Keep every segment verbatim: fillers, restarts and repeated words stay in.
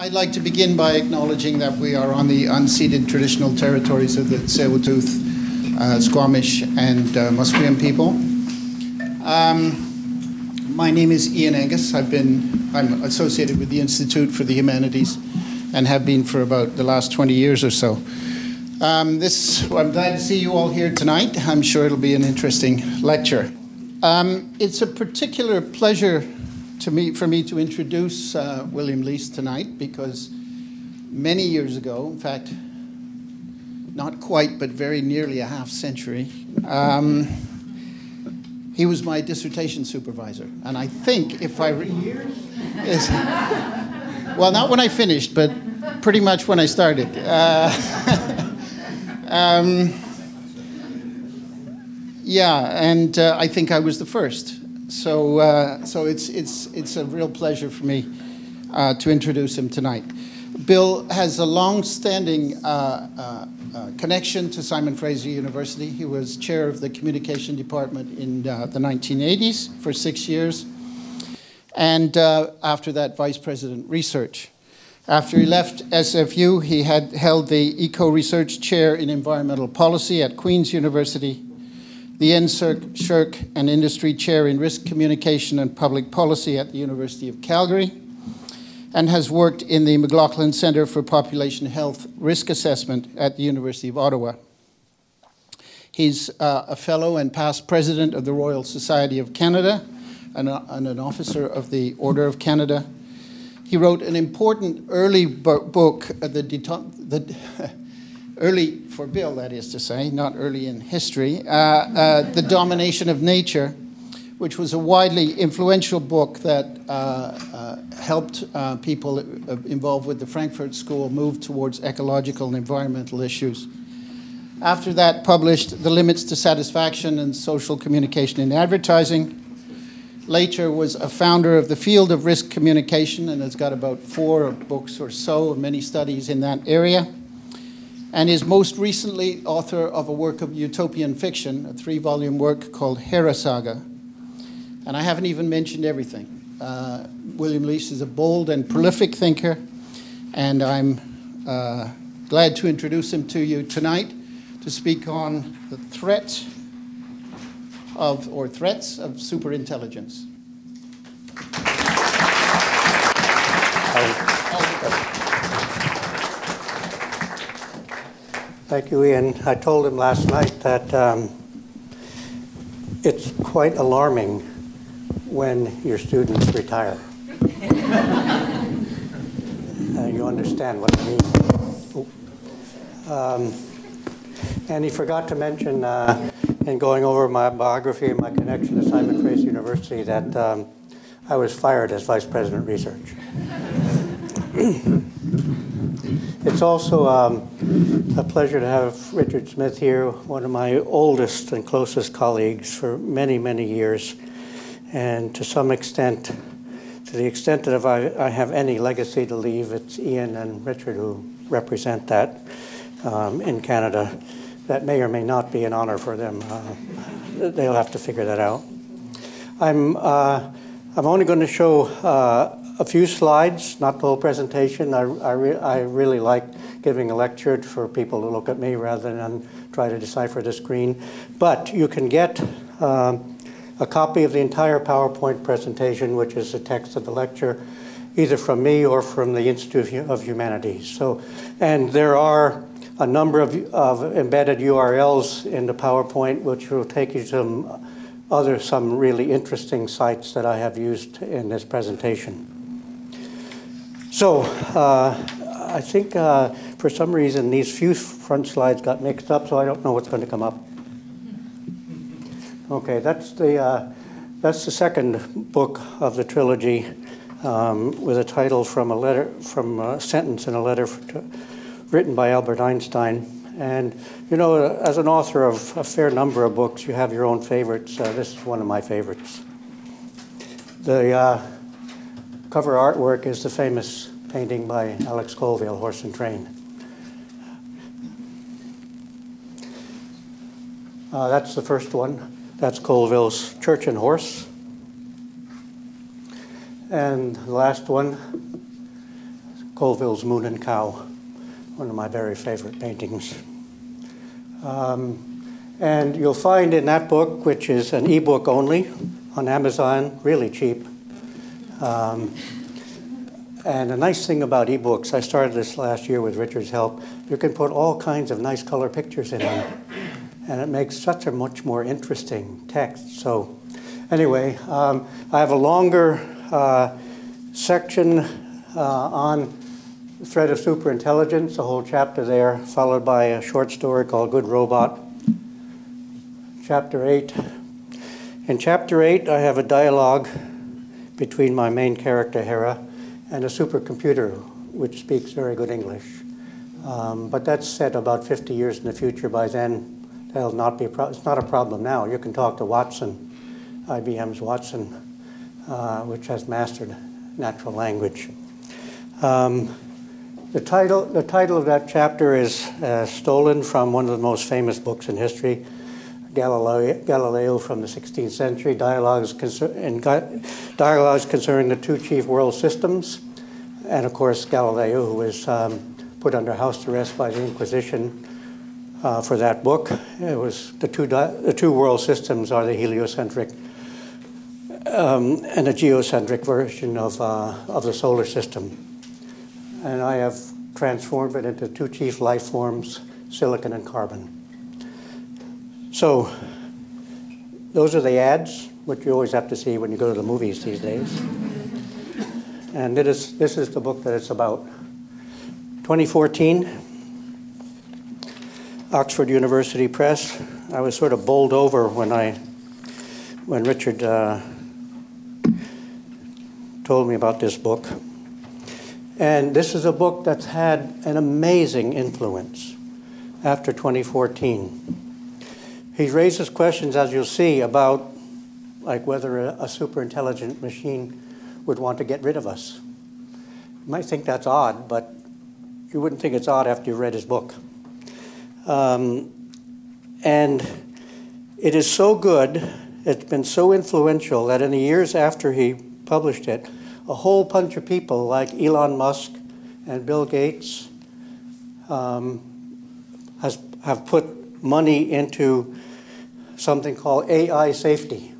I'd like to begin by acknowledging that we are on the unceded traditional territories of the Tsleil-Waututh, uh, Squamish, and uh, Musqueam people. Um, my name is Ian Angus. I've been, I'm associated with the Institute for the Humanities and have been for about the last twenty years or so. Um, this, well, I'm glad to see you all here tonight. I'm sure it'll be an interesting lecture. Um, it's a particular pleasure to me, for me to introduce uh, William Leiss tonight, because many years ago, in fact, not quite, but very nearly a half century, um, he was my dissertation supervisor. And I think if I... Years? Yes, well, not when I finished, but pretty much when I started. Uh, um, yeah, and uh, I think I was the first. So, uh, so it's, it's, it's a real pleasure for me uh, to introduce him tonight. Bill has a long-standing uh, uh, uh, connection to Simon Fraser University. He was chair of the communication department in uh, the nineteen eighties for six years. And uh, after that, vice president research. After he left S F U, he had held the eco-research chair in environmental policy at Queen's University, the N SERC SHERC and Industry Chair in Risk Communication and Public Policy at the University of Calgary, and has worked in the McLaughlin Centre for Population Health Risk Assessment at the University of Ottawa. He's uh, a fellow and past president of the Royal Society of Canada and, a, and an officer of the Order of Canada. He wrote an important early bu book, uh, the, the early for Bill, that is to say, not early in history, uh, uh, The Domination of Nature, which was a widely influential book that uh, uh, helped uh, people involved with the Frankfurt School move towards ecological and environmental issues. After that, published The Limits to Satisfaction and Social Communication in Advertising. Later was a founder of the field of risk communication and has got about four books or so, many studies in that area. And is most recently author of a work of utopian fiction, a three-volume work called Hera Saga. And I haven't even mentioned everything. Uh, William Leiss is a bold and prolific thinker, and I'm uh, glad to introduce him to you tonight to speak on the threat of, or threats of superintelligence. Thank you, Ian. I told him last night that um, it's quite alarming when your students retire. uh, you understand what I mean. Um, and he forgot to mention, uh, in going over my biography and my connection to Simon Fraser University, that um, I was fired as vice president research. It's also um, a pleasure to have Richard Smith here, one of my oldest and closest colleagues for many, many years. And to some extent, to the extent that if I, I have any legacy to leave, it's Ian and Richard who represent that um, in Canada. That may or may not be an honor for them. Uh, they'll have to figure that out. I'm, uh, I'm only going to show uh, a few slides, not the whole presentation. I, I, re I really like giving a lecture for people to look at me rather than try to decipher the screen. But you can get um, a copy of the entire PowerPoint presentation, which is the text of the lecture, either from me or from the Institute of Humanities. So, and there are a number of, of embedded U R Ls in the PowerPoint, which will take you to some other, some really interesting sites that I have used in this presentation. So uh, I think uh, for some reason these few front slides got mixed up, so I don't know what's going to come up. Okay, that's the, uh, that's the second book of the trilogy, um, with a title from a letter, from a sentence in a letter to, written by Albert Einstein. And you know, as an author of a fair number of books, you have your own favorites. Uh, this is one of my favorites. The uh, cover artwork is the famous painting by Alex Colville, Horse and Train. Uh, that's the first one. That's Colville's Church and Horse. And the last one, Colville's Moon and Cow, one of my very favorite paintings. Um, and you'll find in that book, which is an ebook only on Amazon, really cheap. Um, and a nice thing about ebooks, I started this last year with Richard's help, you can put all kinds of nice color pictures in them. And it makes such a much more interesting text. So anyway, um, I have a longer uh, section uh, on the threat of superintelligence, a whole chapter there, followed by a short story called Good Robot, chapter eight. In chapter eight, I have a dialogue between my main character, Hera, and a supercomputer, which speaks very good English. Um, but that's set about fifty years in the future. By then, that'll not be a pro it's not a problem now. You can talk to Watson, I B M's Watson, uh, which has mastered natural language. Um, the, title, the title of that chapter is uh, stolen from one of the most famous books in history, Galileo, Galileo from the sixteenth century, dialogues, and dialogues concerning the two chief world systems, and of course Galileo, who was um, put under house arrest by the Inquisition Uh, for that book. It was the two, di the two world systems are the heliocentric um, and the geocentric version of, uh, of the solar system. And I have transformed it into two chief life forms, silicon and carbon. So those are the ads, which you always have to see when you go to the movies these days. And it is, this is the book that it's about. twenty fourteen. Oxford University Press. I was sort of bowled over when I, when Richard uh, told me about this book. And this is a book that's had an amazing influence after twenty fourteen. He raises questions, as you'll see, about like whether a, a superintelligent machine would want to get rid of us. You might think that's odd, but you wouldn't think it's odd after you read his book. Um, and it is so good, it's been so influential that in the years after he published it, a whole bunch of people like Elon Musk and Bill Gates um, has, have put money into something called A I safety.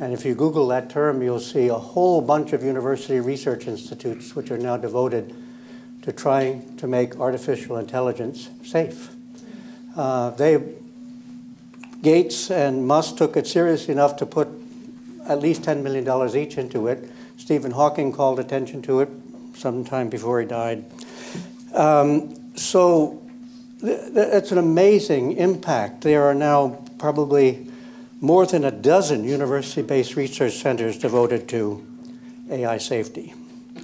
And if you Google that term, you'll see a whole bunch of university research institutes which are now devoted to trying to make artificial intelligence safe. Uh, they, Gates and Musk took it seriously enough to put at least ten million dollars each into it. Stephen Hawking called attention to it sometime before he died. Um, so th th it's an amazing impact. There are now probably more than a dozen university-based research centers devoted to A I safety.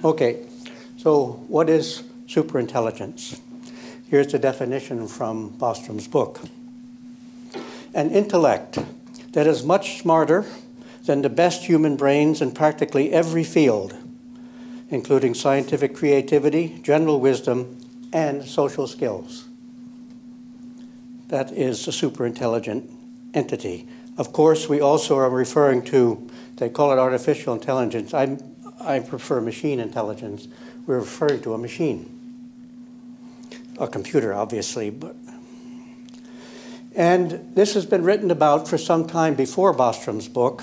Okay, so what is superintelligence? Here's the definition from Bostrom's book. An intellect that is much smarter than the best human brains in practically every field, including scientific creativity, general wisdom, and social skills. That is a superintelligent entity. Of course, we also are referring to, they call it artificial intelligence. I, I prefer machine intelligence. We're referring to a machine. A computer, obviously, but. And this has been written about for some time before Bostrom's book,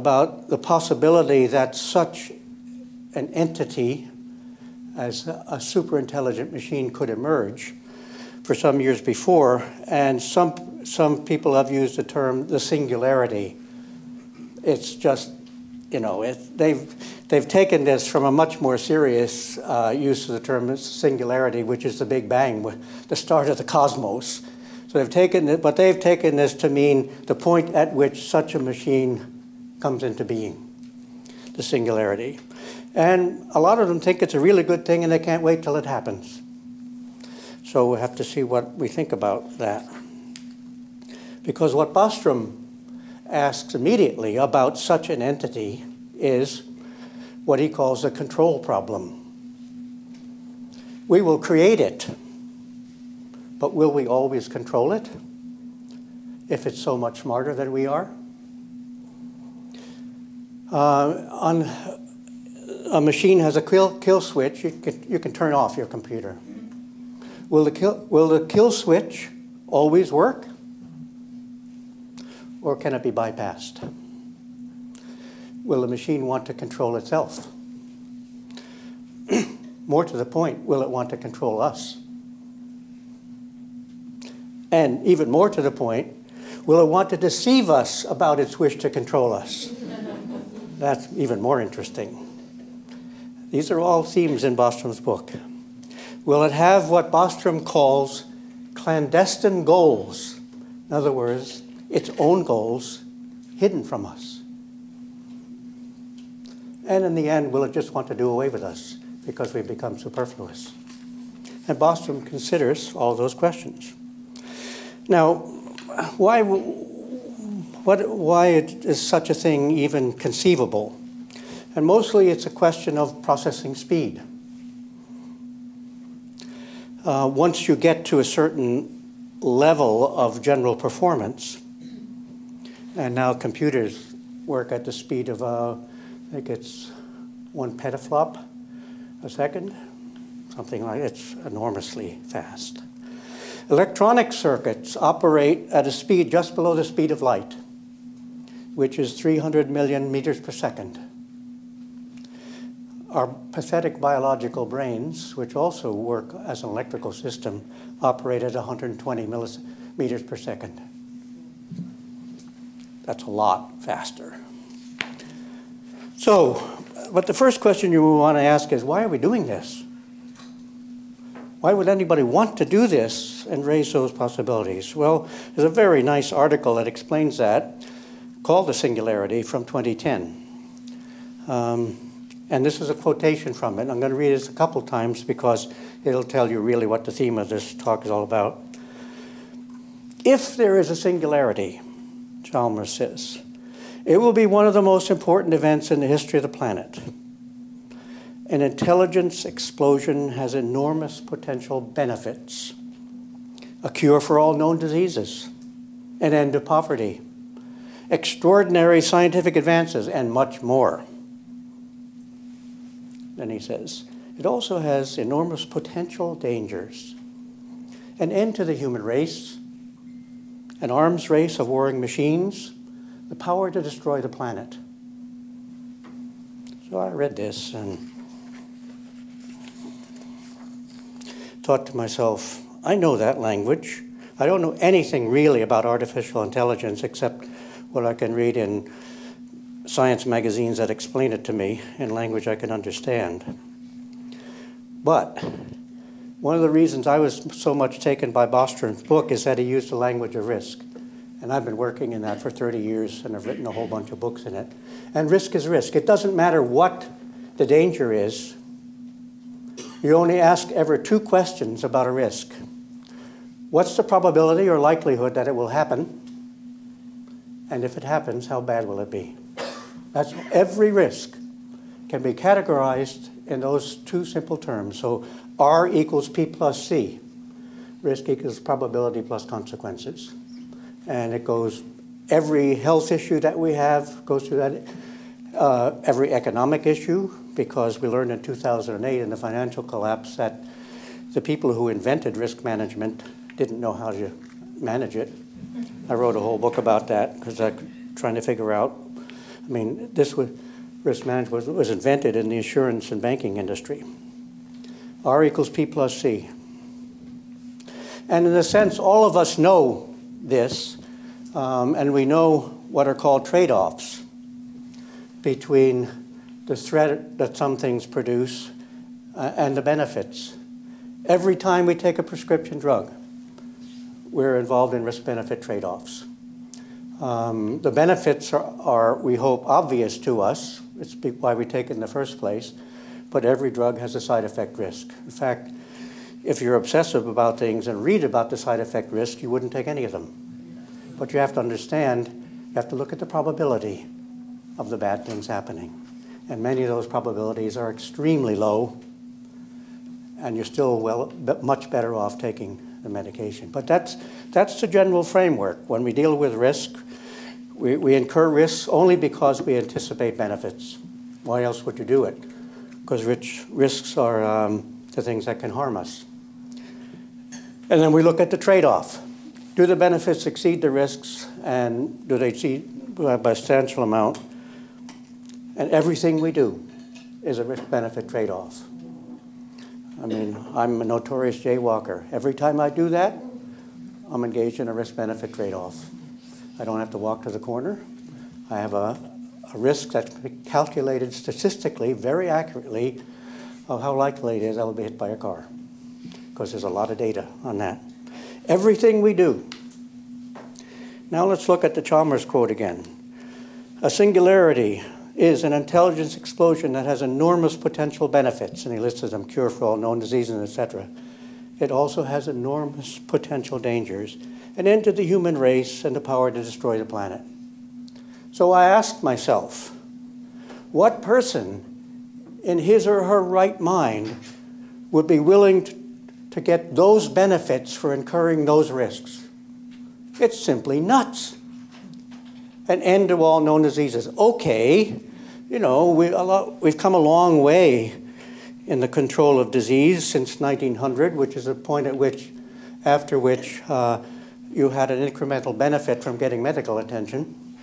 about the possibility that such an entity as a superintelligent machine could emerge for some years before, and some, some people have used the term the singularity. It's just, you know, it, they've, they've taken this from a much more serious uh, use of the term singularity, which is the Big Bang, the start of the cosmos. So they've taken it, but they've taken this to mean the point at which such a machine comes into being, the singularity. And a lot of them think it's a really good thing and they can't wait till it happens. So we'll have to see what we think about that. Because what Bostrom asks immediately about such an entity is what he calls the control problem. We will create it, but will we always control it if it's so much smarter than we are? Uh, on, a machine has a kill, kill switch, you can, you can turn off your computer. Will the kill, will the kill switch always work? Or can it be bypassed? Will the machine want to control itself? More to the point, will it want to control us? And even more to the point, will it want to deceive us about its wish to control us? That's even more interesting. These are all themes in Bostrom's book. Will it have what Bostrom calls clandestine goals? In other words, its own goals hidden from us. And in the end, will it just want to do away with us because we've become superfluous? And Bostrom considers all those questions. Now, why, what, why it is such a thing even conceivable? And mostly it's a question of processing speed. Uh, once you get to a certain level of general performance, and now computers work at the speed of, uh, I think it's one petaflop a second, something like that. It's enormously fast. Electronic circuits operate at a speed just below the speed of light, which is three hundred million meters per second. Our pathetic biological brains, which also work as an electrical system, operate at one hundred twenty millimeters per second. That's a lot faster. So, but the first question you want to ask is, why are we doing this? Why would anybody want to do this and raise those possibilities? Well, there's a very nice article that explains that, called The Singularity, from twenty ten. Um, and this is a quotation from it. I'm going to read this a couple times because it'll tell you really what the theme of this talk is all about. If there is a singularity, Chalmers says, it will be one of the most important events in the history of the planet. An intelligence explosion has enormous potential benefits. A cure for all known diseases, an end to poverty, extraordinary scientific advances, and much more. Then he says, it also has enormous potential dangers. An end to the human race, an arms race of warring machines, the power to destroy the planet. So I read this and thought to myself, I know that language. I don't know anything really about artificial intelligence except what I can read in science magazines that explain it to me in language I can understand. But one of the reasons I was so much taken by Bostrom's book is that he used the language of risk. And I've been working in that for thirty years and I've written a whole bunch of books in it. And risk is risk. It doesn't matter what the danger is. You only ask ever two questions about a risk. What's the probability or likelihood that it will happen? And if it happens, how bad will it be? That's every risk can be categorized in those two simple terms. So R equals P plus C. Risk equals probability plus consequences. And it goes, every health issue that we have goes through that, uh, every economic issue, because we learned in two thousand eight in the financial collapse that the people who invented risk management didn't know how to manage it. I wrote a whole book about that because I'm trying to figure out, I mean, this was, risk management was, was invented in the insurance and banking industry. R equals P plus C. And in a sense, all of us know this, um, and we know what are called trade-offs between the threat that some things produce uh, and the benefits. Every time we take a prescription drug, we're involved in risk-benefit trade-offs. Um, the benefits are, are, we hope, obvious to us. It's why we take it in the first place. But every drug has a side effect risk. In fact, if you're obsessive about things and read about the side effect risk, you wouldn't take any of them. But you have to understand, you have to look at the probability of the bad things happening. And many of those probabilities are extremely low, and you're still well, much better off taking the medication. But that's, that's the general framework. When we deal with risk, we, we incur risks only because we anticipate benefits. Why else would you do it? because risks are um, the things that can harm us. And then we look at the trade-off. Do the benefits exceed the risks, and do they exceed by a substantial amount? And everything we do is a risk-benefit trade-off. I mean, I'm a notorious jaywalker. Every time I do that, I'm engaged in a risk-benefit trade-off. I don't have to walk to the corner. I have a, a risk that's calculated statistically, very accurately, of how likely it is I will be hit by a car, because there's a lot of data on that. Everything we do. Now let's look at the Chalmers quote again. A singularity is an intelligence explosion that has enormous potential benefits, and he listed them, cure for all known diseases, et cetera. It also has enormous potential dangers, an end to the human race and the power to destroy the planet. So I asked myself, what person in his or her right mind would be willing to, to get those benefits for incurring those risks? It's simply nuts. An end to all known diseases. Okay, you know, we, a lot, we've come a long way in the control of disease since nineteen hundred, which is a point at which, after which uh, you had an incremental benefit from getting medical attention.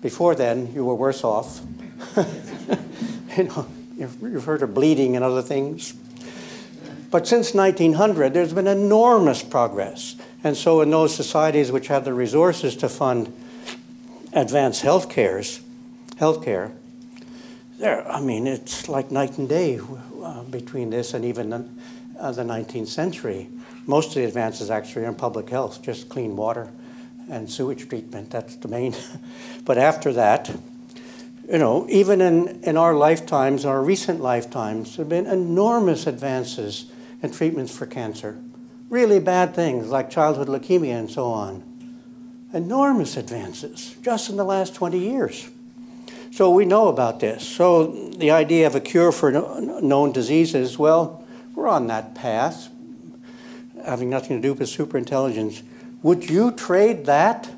Before then, you were worse off. You know, you've, you've heard of bleeding and other things. But since nineteen hundred, there's been enormous progress. And so in those societies which have the resources to fund advanced health cares, healthcare, there, I mean, it's like night and day uh, between this and even the, uh, the nineteenth century. Most of the advances actually are in public health, just clean water and sewage treatment, that's the main. But after that, you know, even in, in our lifetimes, our recent lifetimes, there have been enormous advances in treatments for cancer. Really bad things like childhood leukemia and so on. Enormous advances just in the last twenty years. So we know about this. So the idea of a cure for known diseases, well, we're on that path, having nothing to do with superintelligence. Would you trade that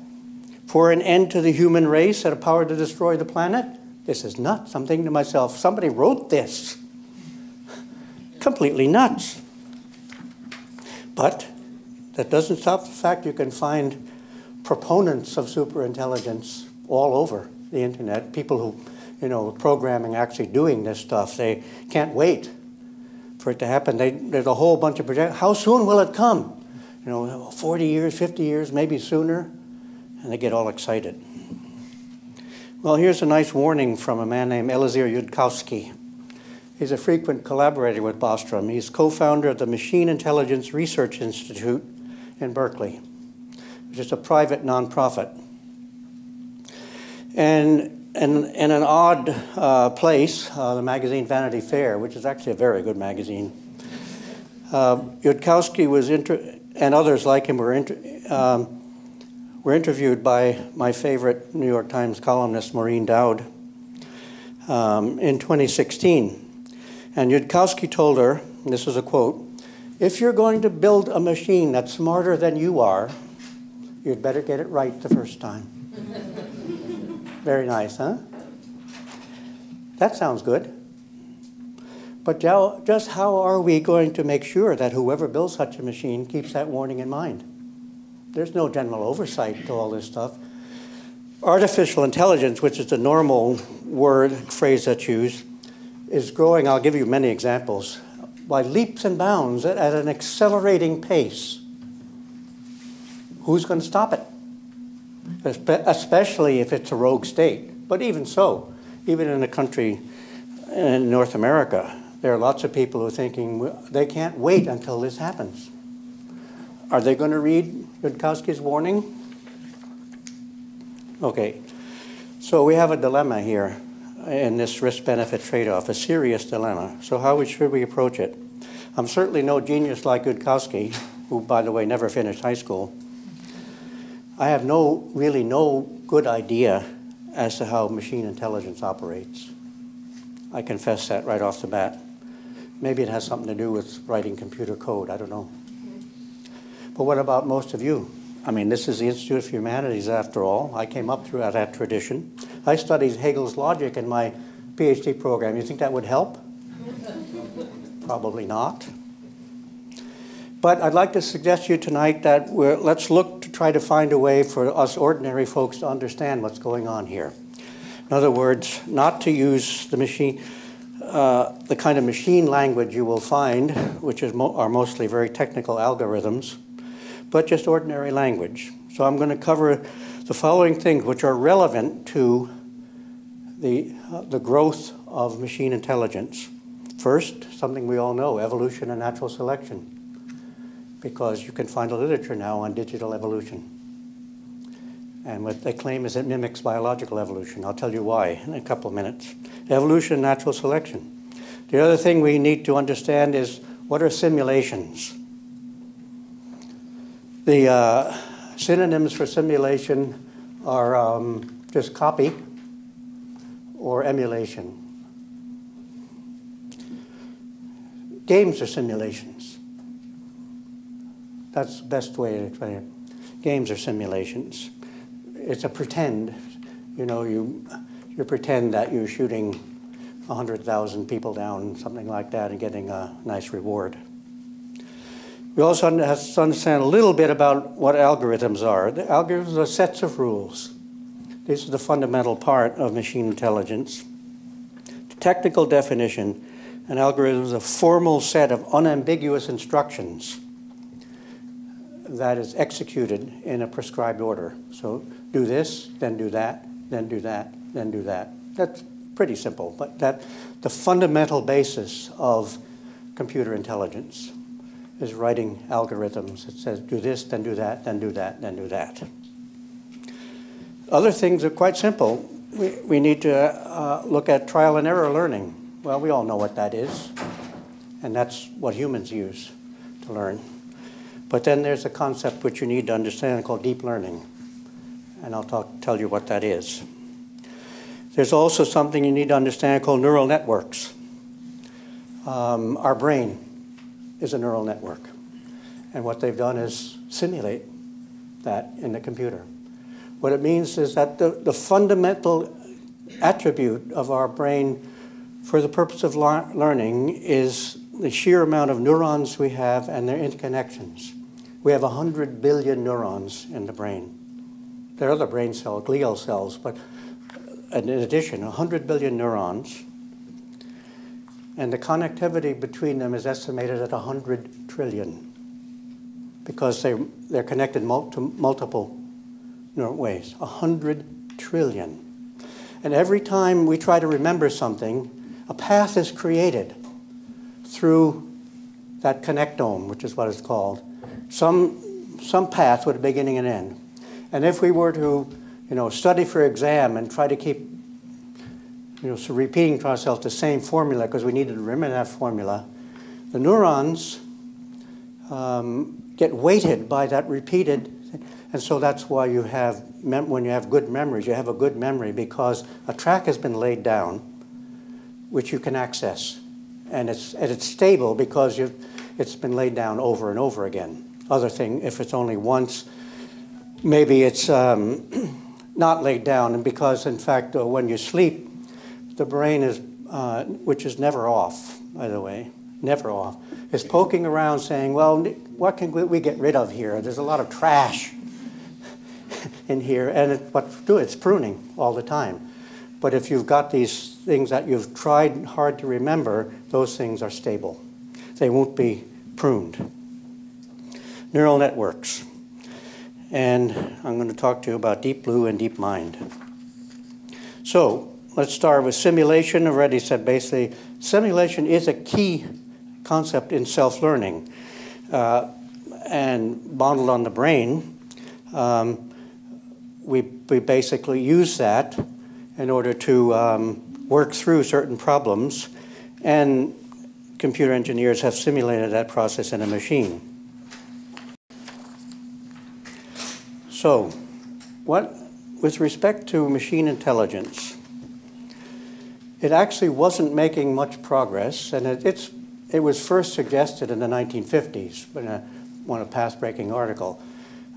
for an end to the human race and a power to destroy the planet? This is nuts. I'm thinking to myself, somebody wrote this. Completely nuts. But that doesn't stop the fact you can find proponents of superintelligence all over the internet, people who, you know, programming, actually doing this stuff. They can't wait for it to happen. They, there's a whole bunch of projections. How soon will it come? You know, forty years, fifty years, maybe sooner. And they get all excited. Well, here's a nice warning from a man named Eliezer Yudkowsky. He's a frequent collaborator with Bostrom. He's co-founder of the Machine Intelligence Research Institute in Berkeley, which is a private nonprofit. And in, in an odd uh, place, uh, the magazine Vanity Fair, which is actually a very good magazine, uh, Yudkowsky was inter and others like him were, inter um, were interviewed by my favorite New York Times columnist, Maureen Dowd, um, in twenty sixteen. And Yudkowsky told her, and this is a quote, "If you're going to build a machine that's smarter than you are, you'd better get it right the first time." Very nice, huh? That sounds good. But just how are we going to make sure that whoever builds such a machine keeps that warning in mind? There's no general oversight to all this stuff. Artificial intelligence, which is the normal word, phrase that's used, is growing, I'll give you many examples, by leaps and bounds at an accelerating pace. Who's going to stop it? Especially if it's a rogue state. But even so, even in a country in North America, there are lots of people who are thinking they can't wait until this happens. Are they going to read Yudkowsky's warning? Okay. So we have a dilemma here in this risk-benefit trade-off, a serious dilemma. So how should we approach it? I'm certainly no genius like Yudkowsky, who, by the way, never finished high school. I have no, really no good idea as to how machine intelligence operates. I confess that right off the bat. Maybe it has something to do with writing computer code, I don't know. But what about most of you? I mean, this is the Institute for Humanities, after all. I came up through that tradition. I studied Hegel's logic in my PhD program. You think that would help? Probably not. But I'd like to suggest to you tonight that we're, let's look to try to find a way for us ordinary folks to understand what's going on here. In other words, not to use the machine, uh, the kind of machine language you will find, which is mo are mostly very technical algorithms, but just ordinary language. So I'm going to cover the following things which are relevant to the, uh, the growth of machine intelligence. First, something we all know, evolution and natural selection, because you can find a literature now on digital evolution. And what they claim is it mimics biological evolution. I'll tell you why in a couple of minutes. Evolution and natural selection. The other thing we need to understand is what are simulations? The uh, synonyms for simulation are um, just copy or emulation. Games are simulations. That's the best way to explain it. Games are simulations. It's a pretend. You know, you, you pretend that you're shooting one hundred thousand people down, something like that, and getting a nice reward. We also have to understand a little bit about what algorithms are. The algorithms are sets of rules. This is the fundamental part of machine intelligence. The technical definition, an algorithm is a formal set of unambiguous instructions that is executed in a prescribed order. So do this, then do that, then do that, then do that. That's pretty simple, but that's the fundamental basis of computer intelligence is writing algorithms that says do this, then do that, then do that, then do that. Other things are quite simple. We, we need to uh, look at trial and error learning. Well, we all know what that is, and that's what humans use to learn. But then there's a concept which you need to understand called deep learning, and I'll talk, tell you what that is. There's also something you need to understand called neural networks. Um, our brain is a neural network, and what they've done is simulate that in the computer. What it means is that the, the fundamental attribute of our brain for the purpose of learning is the sheer amount of neurons we have and their interconnections. We have one hundred billion neurons in the brain. There are other brain cells, glial cells, but in addition, one hundred billion neurons. And the connectivity between them is estimated at one hundred trillion because they, they're connected mul to multiple ways, one hundred trillion. And every time we try to remember something, a path is created through that connectome, which is what it's called, some, some path with a beginning and end. And if we were to, you know, study for exam and try to keep, you know, so repeating to ourselves the same formula because we needed to remember that formula, the neurons um, get weighted by that repeated, and so that's why you have, mem when you have good memories, you have a good memory because a track has been laid down which you can access. And it's, and it's stable because you've, it's been laid down over and over again. Other thing, if it's only once, maybe it's um, not laid down. And because, in fact, uh, when you sleep, the brain is, uh, which is never off, by the way, never off, is poking around saying, well, what can we get rid of here? There's a lot of trash in here. And it, what to do, it's pruning all the time. But if you've got these things that you've tried hard to remember, those things are stable. They won't be pruned. Neural networks. And I'm going to talk to you about Deep Blue and DeepMind. So let's start with simulation. Already said basically, simulation is a key concept in self-learning uh, and modeled on the brain. Um, we, we basically use that in order to um, work through certain problems, and computer engineers have simulated that process in a machine. So, what, with respect to machine intelligence, it actually wasn't making much progress, and it, it's, it was first suggested in the nineteen fifties in a, one of path-breaking article,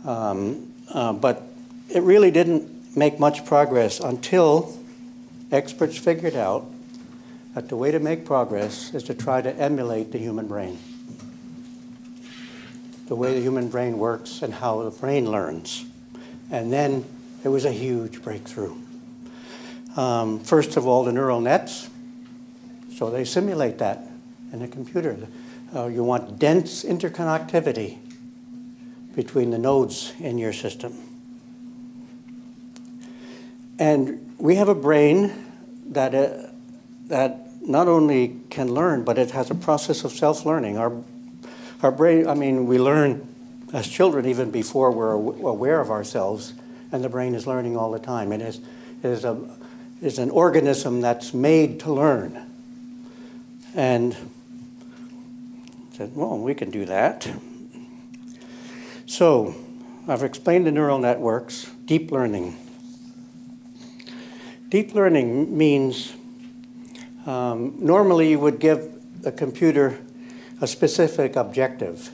um, uh, but it really didn't make much progress until experts figured out that the way to make progress is to try to emulate the human brain, the way the human brain works and how the brain learns. And then it was a huge breakthrough. Um, first of all, the neural nets. So they simulate that in a computer. Uh, you want dense interconnectivity between the nodes in your system. And we have a brain that, uh, that not only can learn, but it has a process of self-learning. Our, our brain, I mean, we learn as children even before we're aware of ourselves, and the brain is learning all the time. It is, it is, a, it is an organism that's made to learn. And I said, well, we can do that. So I've explained the neural networks, deep learning. Deep learning means um, normally you would give a computer a specific objective.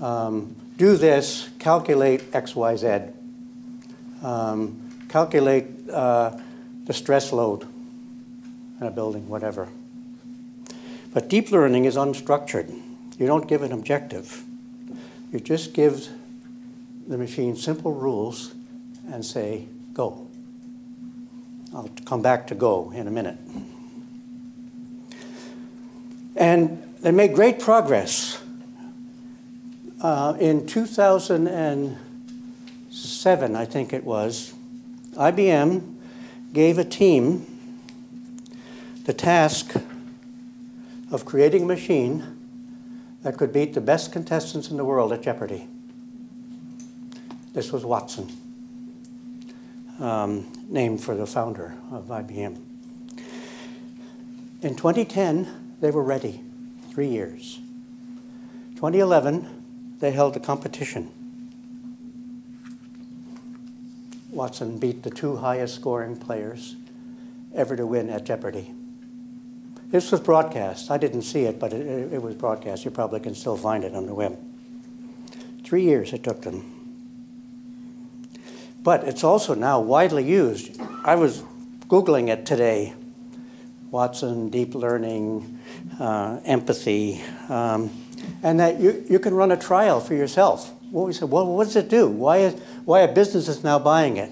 Um, do this, calculate X, Y, Z. Um, calculate uh, the stress load in a building, whatever. But deep learning is unstructured. You don't give an objective. You just give the machine simple rules and say, go. I'll come back to Go in a minute. And they made great progress. Uh, in two thousand seven, I think it was, I B M gave a team the task of creating a machine that could beat the best contestants in the world at Jeopardy. This was Watson. Um, named for the founder of I B M. In twenty ten, they were ready, three years. twenty eleven, they held a competition. Watson beat the two highest scoring players ever to win at Jeopardy. This was broadcast. I didn't see it, but it, it was broadcast. You probably can still find it on the web. Three years it took them. But it's also now widely used. I was Googling it today. Watson, deep learning, uh, empathy. Um, and that you, you can run a trial for yourself. Well, we said, well, what does it do? Why, is, why are businesses now buying it?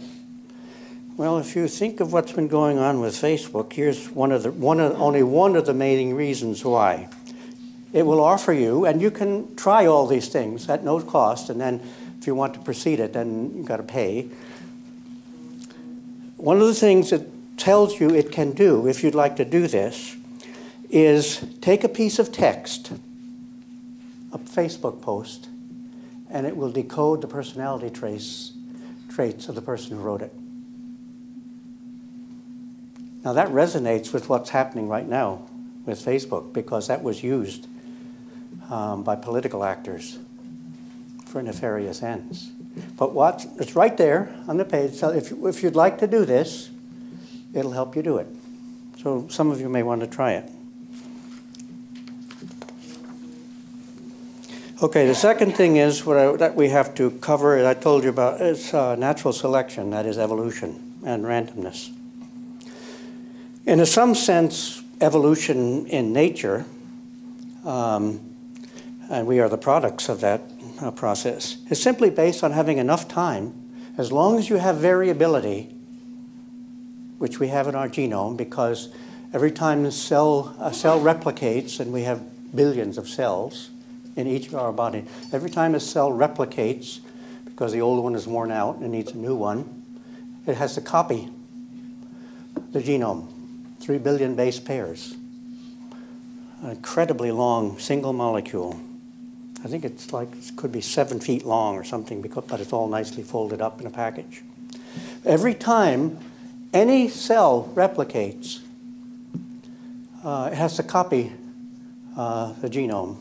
Well, if you think of what's been going on with Facebook, here's one of the, one of, only one of the main reasons why. It will offer you, and you can try all these things at no cost, and then if you want to proceed it, then you've got to pay. One of the things it tells you it can do, if you'd like to do this, is take a piece of text, a Facebook post, and it will decode the personality trace, traits of the person who wrote it. Now that resonates with what's happening right now with Facebook, because that was used um, by political actors for nefarious ends. But watch, it's right there on the page. So if, if you'd like to do this, it'll help you do it. So some of you may want to try it. Okay, the second thing is what I, that we have to cover, I told you about, it's uh, natural selection, that is evolution and randomness. And in some sense, evolution in nature, um, and we are the products of that, process is simply based on having enough time. As long as you have variability, which we have in our genome, because every time a cell, a cell replicates, and we have billions of cells in each of our body, every time a cell replicates, because the old one is worn out and needs a new one, it has to copy the genome, three billion base pairs, an incredibly long single molecule. I think it's like, it could be seven feet long or something, because, but it's all nicely folded up in a package. Every time any cell replicates, uh, it has to copy uh, the genome,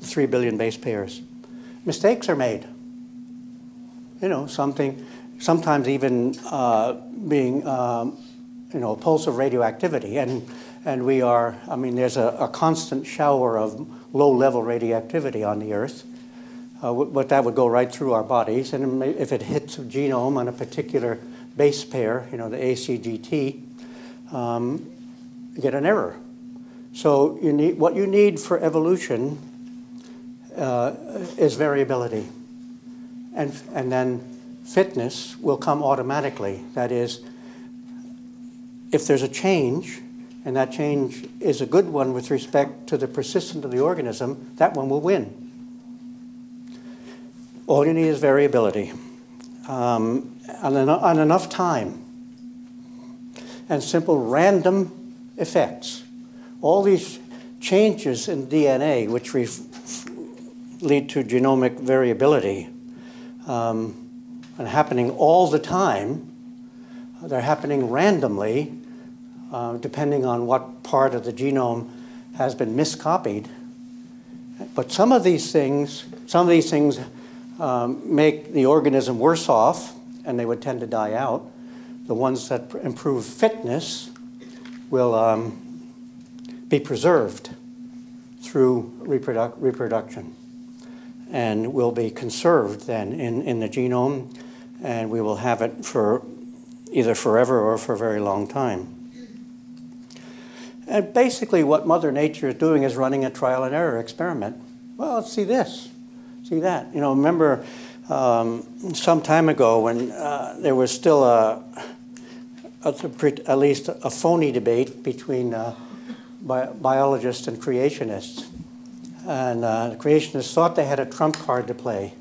three billion base pairs. Mistakes are made. You know, something, sometimes even uh, being, um, you know, a pulse of radioactivity. And, and we are, I mean, there's a, a constant shower of low-level radioactivity on the Earth, uh, but that would go right through our bodies. And if it hits a genome on a particular base pair, you know, the A C G T, um, you get an error. So you need, what you need for evolution uh, is variability. And, and then fitness will come automatically. That is, if there's a change, and that change is a good one with respect to the persistence of the organism, that one will win. All you need is variability um, and, en and enough time and simple random effects. All these changes in D N A, which lead to genomic variability, um, are happening all the time. They're happening randomly, uh, depending on what part of the genome has been miscopied. But some of these things, some of these things Um, make the organism worse off, and they would tend to die out. The ones that improve fitness will um, be preserved through reprodu reproduction and will be conserved then in, in the genome, and we will have it for either forever or for a very long time. And basically what Mother Nature is doing is running a trial and error experiment. Well, let's see this. See that? You know, remember um, some time ago when uh, there was still a, a, at least a phony debate between uh, bi biologists and creationists. And uh, the creationists thought they had a trump card to play.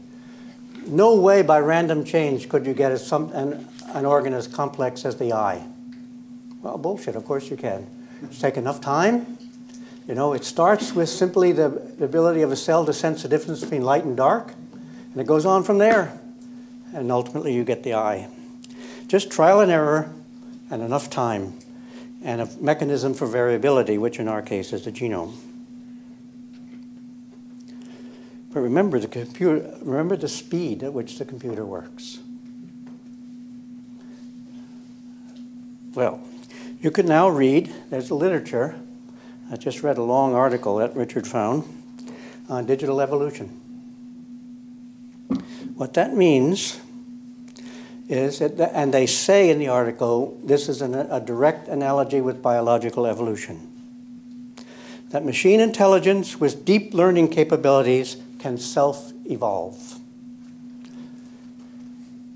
No way by random change could you get a, some, an, an organ as complex as the eye. Well, bullshit, of course you can. It's take enough time. You know, it starts with simply the, the ability of a cell to sense the difference between light and dark, and it goes on from there, and ultimately you get the eye. Just trial and error and enough time, and a mechanism for variability, which in our case is the genome. But remember the computer, remember the speed at which the computer works. Well, you can now read, there's the literature. I just read a long article that Richard found on digital evolution. What that means is that, the, and they say in the article, this is an, a direct analogy with biological evolution. That machine intelligence with deep learning capabilities can self-evolve.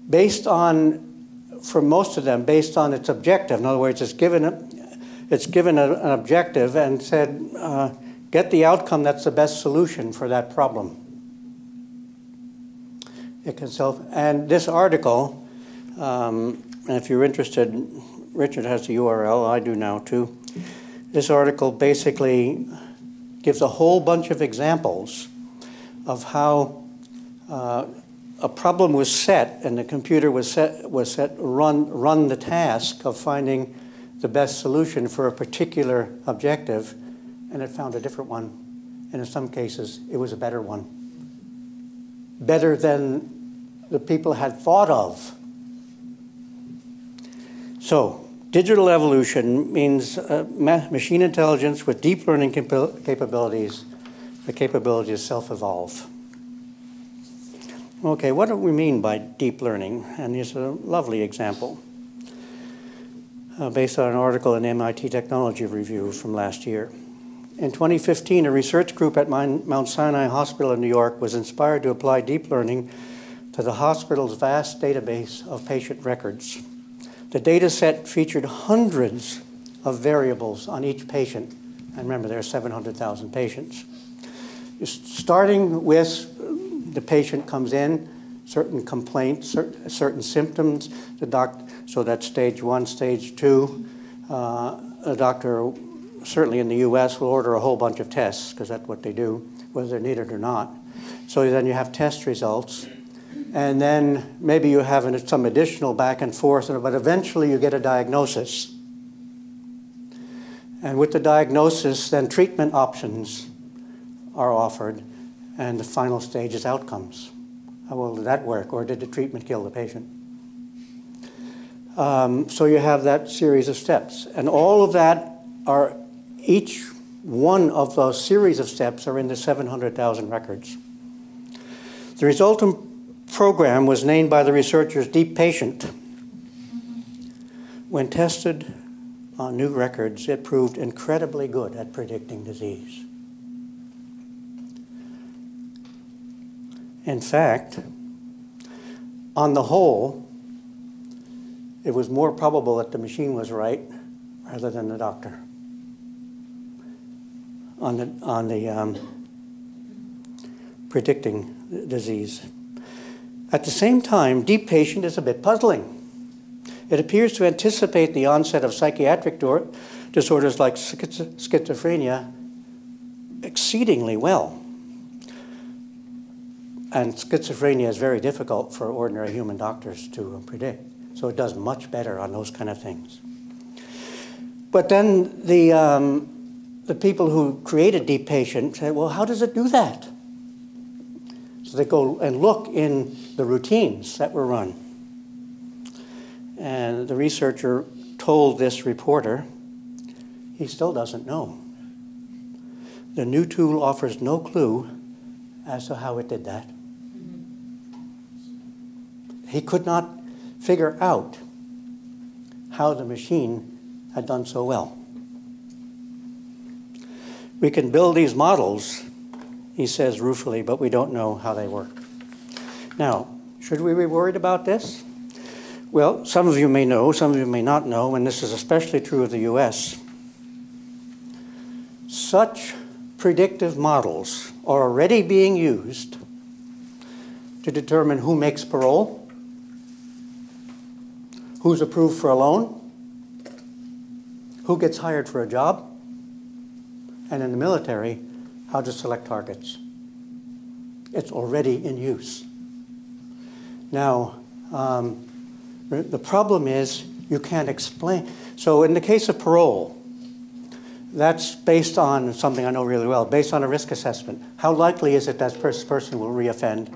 Based on, for most of them, based on its objective. In other words, it's given a, It's given a, an objective and said, uh, get the outcome that's the best solution for that problem. It can self, and this article, um, and if you're interested, Richard has the U R L, I do now too. This article basically gives a whole bunch of examples of how uh, a problem was set and the computer was set, was set run, run the task of finding the best solution for a particular objective, and it found a different one. And in some cases, it was a better one. Better than the people had thought of. So, digital evolution means uh, ma machine intelligence with deep learning cap capabilities, the capability to self-evolve. Okay, what do we mean by deep learning? And here's a lovely example. Uh, based on an article in M I T Technology Review from last year. In twenty fifteen, a research group at Mount Sinai Hospital in New York was inspired to apply deep learning to the hospital's vast database of patient records. The data set featured hundreds of variables on each patient. And remember, there are seven hundred thousand patients. Starting with the patient comes in, certain complaints, certain, certain symptoms, the doctor. So that's stage one, stage two. Uh, a doctor, certainly in the U S, will order a whole bunch of tests, because that's what they do, whether they're needed or not. So then you have test results. And then maybe you have some additional back and forth, but eventually you get a diagnosis. And with the diagnosis, then treatment options are offered, and the final stage is outcomes. How well did that work, or did the treatment kill the patient? Um, so you have that series of steps. And all of that are, each one of those series of steps are in the seven hundred thousand records. The resultant program was named by the researchers Deep Patient. When tested uh, new records, it proved incredibly good at predicting disease. In fact, on the whole, it was more probable that the machine was right rather than the doctor. On the, on the um, predicting disease. At the same time, Deep Patient is a bit puzzling. It appears to anticipate the onset of psychiatric disorders like schizophrenia exceedingly well. And schizophrenia is very difficult for ordinary human doctors to predict. So it does much better on those kind of things. But then the, um, the people who created Deep Patient said, well, how does it do that? So they go and look in the routines that were run. And the researcher told this reporter, he still doesn't know. The new tool offers no clue as to how it did that. He could not figure out how the machine had done so well. We can build these models, he says ruefully, but we don't know how they work. Now, should we be worried about this? Well, some of you may know, some of you may not know, and this is especially true of the U S. Such predictive models are already being used to determine who makes parole, who's approved for a loan, who gets hired for a job, and in the military, how to select targets. It's already in use. Now, um, the problem is you can't explain. So in the case of parole, that's based on something I know really well, based on a risk assessment. How likely is it that this person will reoffend?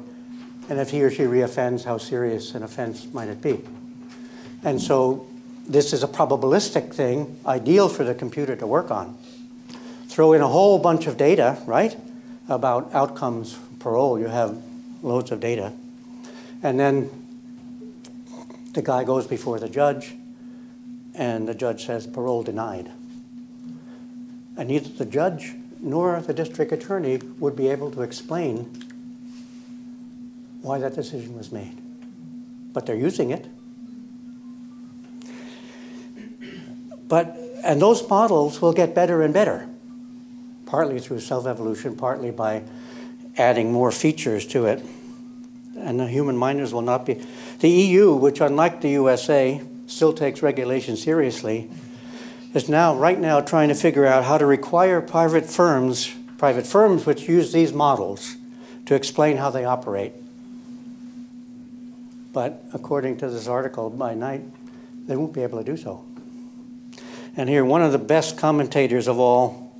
And if he or she reoffends, how serious an offense might it be? And so this is a probabilistic thing, ideal for the computer to work on. Throw in a whole bunch of data, right, about outcomes from parole. You have loads of data. And then the guy goes before the judge, and the judge says, parole denied. And neither the judge nor the district attorney would be able to explain why that decision was made. But they're using it. But, and those models will get better and better, partly through self-evolution, partly by adding more features to it. And the human minders will not be. The E U, which unlike the U S A, still takes regulation seriously, is now, right now, trying to figure out how to require private firms, private firms which use these models to explain how they operate. But according to this article by Knight, they won't be able to do so. And here, one of the best commentators of all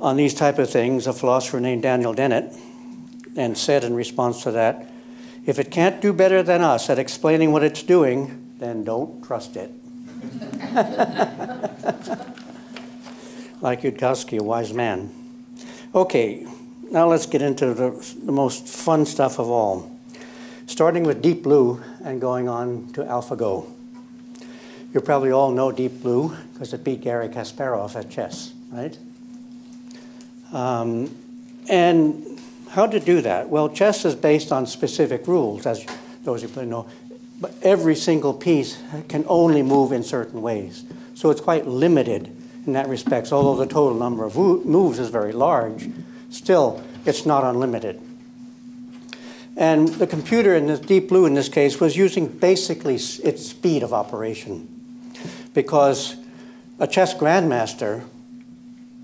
on these type of things, a philosopher named Daniel Dennett, and said in response to that, if it can't do better than us at explaining what it's doing, then don't trust it. Like Yudkowsky, a wise man. Okay, now let's get into the, the most fun stuff of all, starting with Deep Blue and going on to AlphaGo. You probably all know Deep Blue because it beat Garry Kasparov at chess, right? Um, and how to do that? Well, chess is based on specific rules, as those of you know, but every single piece can only move in certain ways. So it's quite limited in that respect. So although the total number of moves is very large, still it's not unlimited. And the computer in this Deep Blue in this case was using basically its speed of operation, because a chess grandmaster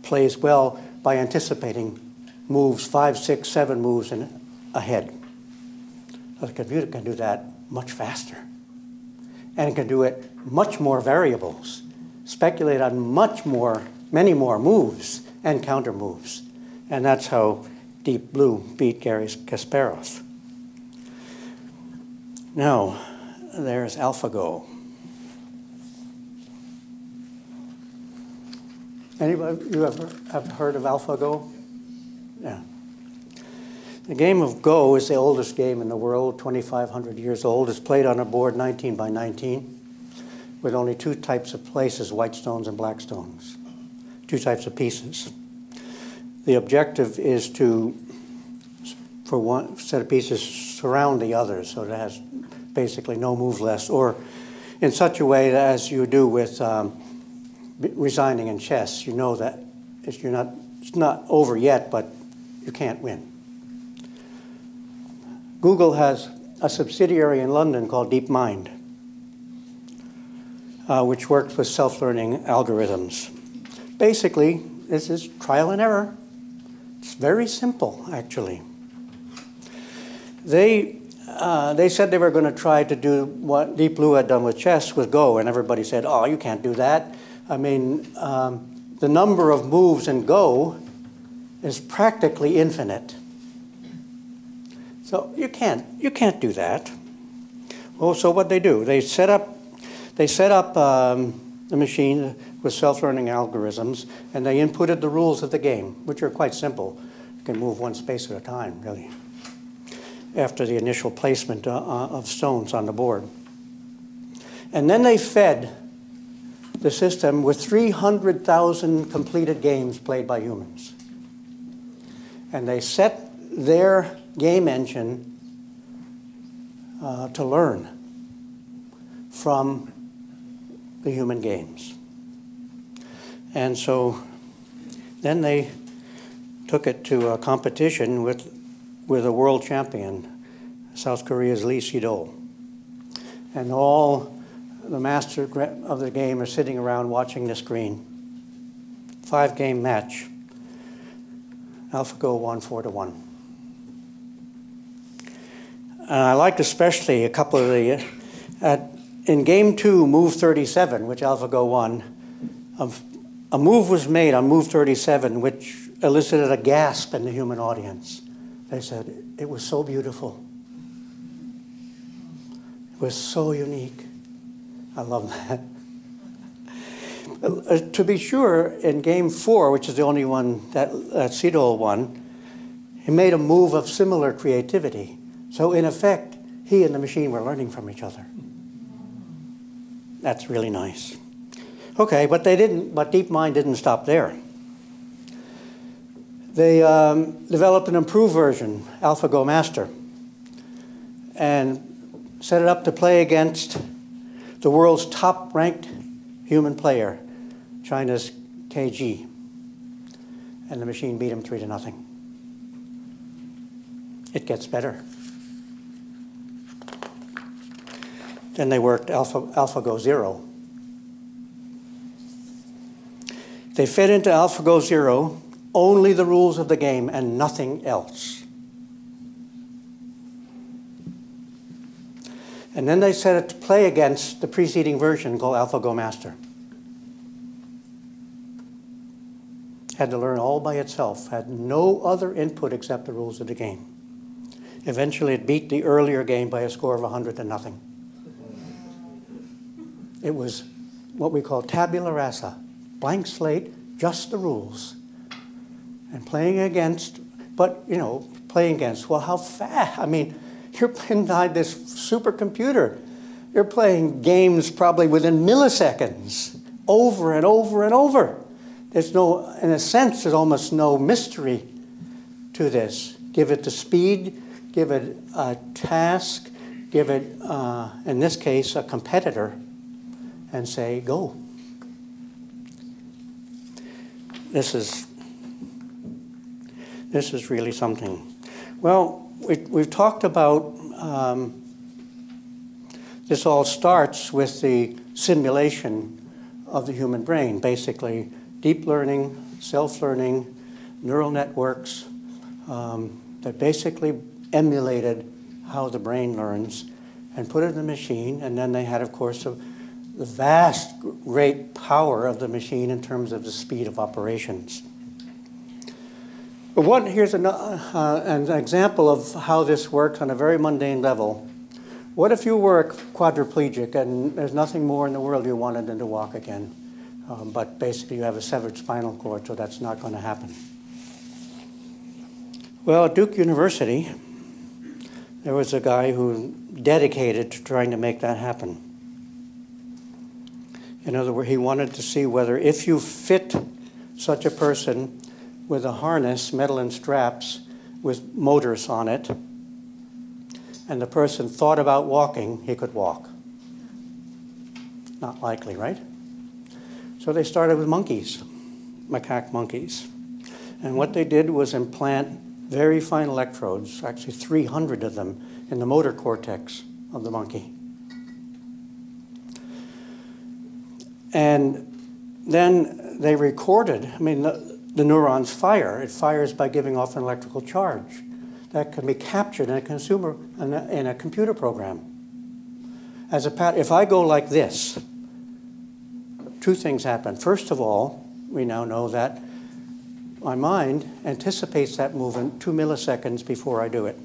plays well by anticipating moves, five, six, seven moves in, ahead. So the computer can do that much faster. And it can do it much more variables, speculate on much more, many more moves and counter moves. And that's how Deep Blue beat Garry Kasparov. Now, there's AlphaGo. Anybody you ever have heard of AlphaGo? Yeah. The game of Go is the oldest game in the world, twenty-five hundred years old. It's played on a board nineteen by nineteen. with only two types of places, white stones and black stones, two types of pieces. The objective is to, for one set of pieces, surround the other so that it has basically no move less, or in such a way that as you do with um, resigning in chess, you know that it's, you're not, it's not over yet, but you can't win. Google has a subsidiary in London called DeepMind, uh, which works with self-learning algorithms. Basically, this is trial and error. It's very simple, actually. They, uh, they said they were going to try to do what Deep Blue had done with chess with Go, and everybody said, oh, you can't do that. I mean, um, the number of moves in Go is practically infinite. So you can't, you can't do that. Well, so what they do, they set up, they set up um, the machine with self-learning algorithms, and they inputted the rules of the game, which are quite simple. You can move one space at a time, really, after the initial placement uh, of stones on the board. And then they fed the system with three hundred thousand completed games played by humans. And they set their game engine uh, to learn from the human games. And so then they took it to a competition with, with a world champion, South Korea's Lee Sedol. And all the masters of the game are sitting around watching the screen. Five game match. AlphaGo won four to one. And I liked especially a couple of the, at, in game two, move thirty-seven, which AlphaGo won, of, a move was made on move thirty-seven, which elicited a gasp in the human audience. They said, it was so beautiful. It was so unique. I love that. To be sure, in game four, which is the only one that Sedol won, he made a move of similar creativity. So in effect, he and the machine were learning from each other. That's really nice. Okay, but they didn't. But DeepMind didn't stop there. They um, developed an improved version, AlphaGo Master, and set it up to play against the world's top-ranked human player, China's K G, and the machine beat him three to nothing. It gets better. Then they worked Alpha, AlphaGo Zero. They fed into AlphaGo Zero only the rules of the game and nothing else. And then they set it to play against the preceding version called AlphaGo Master. Had to learn all by itself, had no other input except the rules of the game. Eventually it beat the earlier game by a score of one hundred to nothing. It was what we call tabula rasa, blank slate, just the rules. And playing against, but you know, playing against, well, how fast? I mean, you're playing behind this supercomputer. You're playing games probably within milliseconds, over and over and over. There's no, in a sense, there's almost no mystery to this. Give it the speed, give it a task, give it, uh, in this case, a competitor, and say, go. This is, this is really something. Well, we, we've talked about, um, this all starts with the simulation of the human brain, basically deep learning, self-learning, neural networks um, that basically emulated how the brain learns and put it in the machine. And then they had, of course, a, the vast great power of the machine in terms of the speed of operations. But what, here's an, uh, an example of how this works on a very mundane level. What if you were a quadriplegic and there's nothing more in the world you wanted than to walk again, um, but basically you have a severed spinal cord, so that's not going to happen? Well, at Duke University, there was a guy who dedicated to trying to make that happen. In other words, he wanted to see whether if you fit such a person with a harness, metal and straps, with motors on it, and the person thought about walking, he could walk. Not likely, right? So they started with monkeys, macaque monkeys. And what they did was implant very fine electrodes, actually three hundred of them, in the motor cortex of the monkey. And then they recorded, I mean, the, the neurons fire. It fires by giving off an electrical charge. That can be captured in a consumer, in a, in a computer program. As a pat if I go like this, two things happen. First of all, we now know that my mind anticipates that movement two milliseconds before I do it.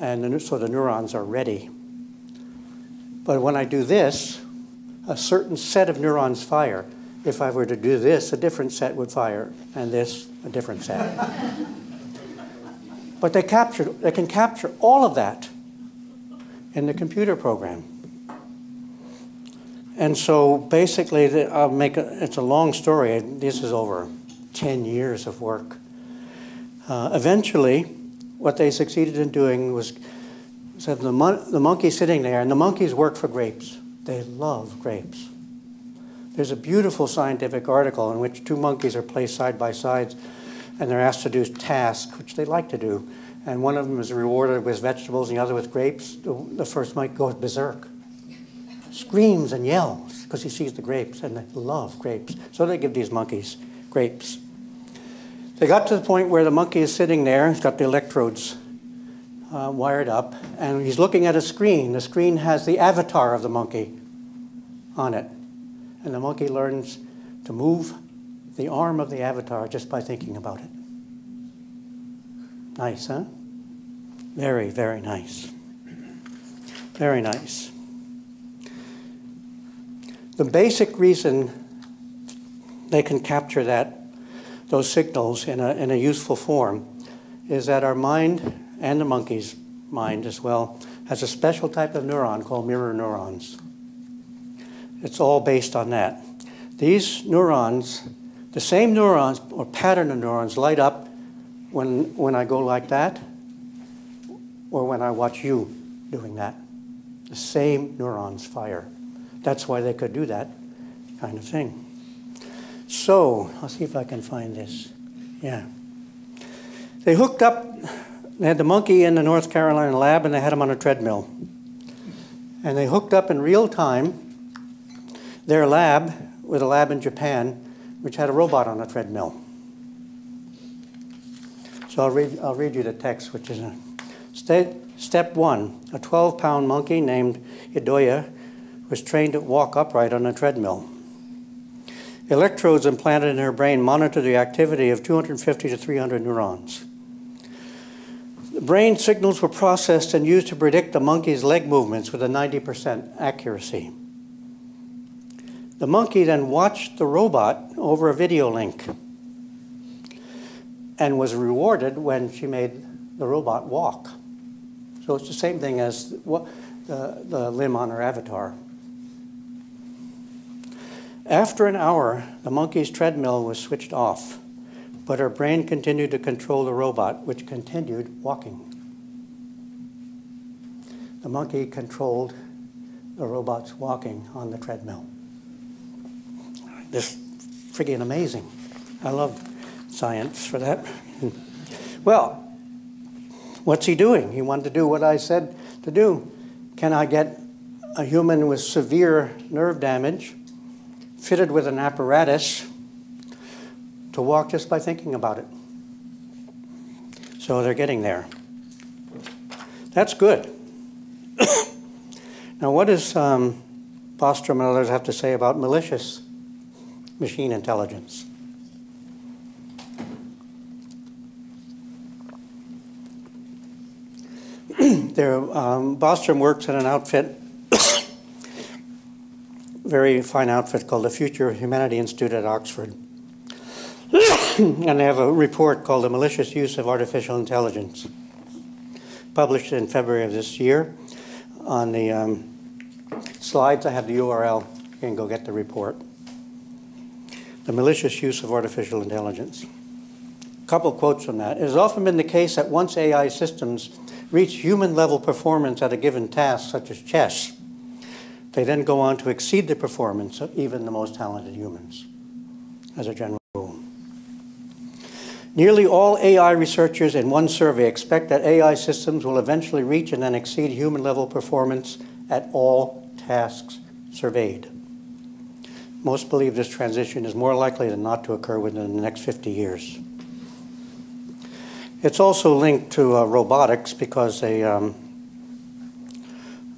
And the, so the neurons are ready. But when I do this, a certain set of neurons fire. If I were to do this, a different set would fire, and this, a different set. But they captured, they can capture all of that in the computer program. And so basically, the, I'll make a, it's a long story. This is over ten years of work. Uh, eventually, what they succeeded in doing was, was have the, mon the monkey sitting there, and the monkeys work for grapes. They love grapes. There's a beautiful scientific article in which two monkeys are placed side by side, and they're asked to do tasks, which they like to do. And one of them is rewarded with vegetables, and the other with grapes. The first might go berserk, screams and yells, because he sees the grapes, and they love grapes. So they give these monkeys grapes. They got to the point where the monkey is sitting there, he's got the electrodes uh, wired up, and he's looking at a screen. The screen has the avatar of the monkey on it. And the monkey learns to move the arm of the avatar just by thinking about it. Nice, huh? Very, very nice. Very nice. The basic reason they can capture that, those signals in a, in a useful form is that our mind, and the monkey's mind as well, has a special type of neuron called mirror neurons. It's all based on that. These neurons, the same neurons or pattern of neurons light up when, when I go like that or when I watch you doing that. The same neurons fire. That's why they could do that kind of thing. So, I'll see if I can find this. Yeah. They hooked up, they had the monkey in the North Carolina lab and they had him on a treadmill. And they hooked up in real time their lab with a lab in Japan, which had a robot on a treadmill. So I'll read, I'll read you the text, which is a st step one. A twelve pound monkey named Idoya was trained to walk upright on a treadmill. Electrodes implanted in her brain monitor the activity of two hundred fifty to three hundred neurons. The brain signals were processed and used to predict the monkey's leg movements with a ninety percent accuracy. The monkey then watched the robot over a video link and was rewarded when she made the robot walk. So it's the same thing as the, the limb on her avatar. After an hour, the monkey's treadmill was switched off, but her brain continued to control the robot, which continued walking. The monkey controlled the robot's walking on the treadmill. This is friggin' amazing. I love science for that. Well, what's he doing? He wanted to do what I said to do. Can I get a human with severe nerve damage fitted with an apparatus to walk just by thinking about it? So they're getting there. That's good. Now, what does um, Bostrom and others have to say about malicious machine intelligence? There, um, Bostrom works in an outfit, very fine outfit called the Future Humanity Institute at Oxford. And they have a report called The Malicious Use of Artificial Intelligence, published in February of this year. On the um, slides, I have the U R L You can go get the report. The malicious use of artificial intelligence. A couple quotes from that. It has often been the case that once A I systems reach human-level performance at a given task, such as chess, they then go on to exceed the performance of even the most talented humans, as a general rule. Nearly all A I researchers in one survey expect that A I systems will eventually reach and then exceed human-level performance at all tasks surveyed. Most believe this transition is more likely than not to occur within the next fifty years. It's also linked to uh, robotics because they, um,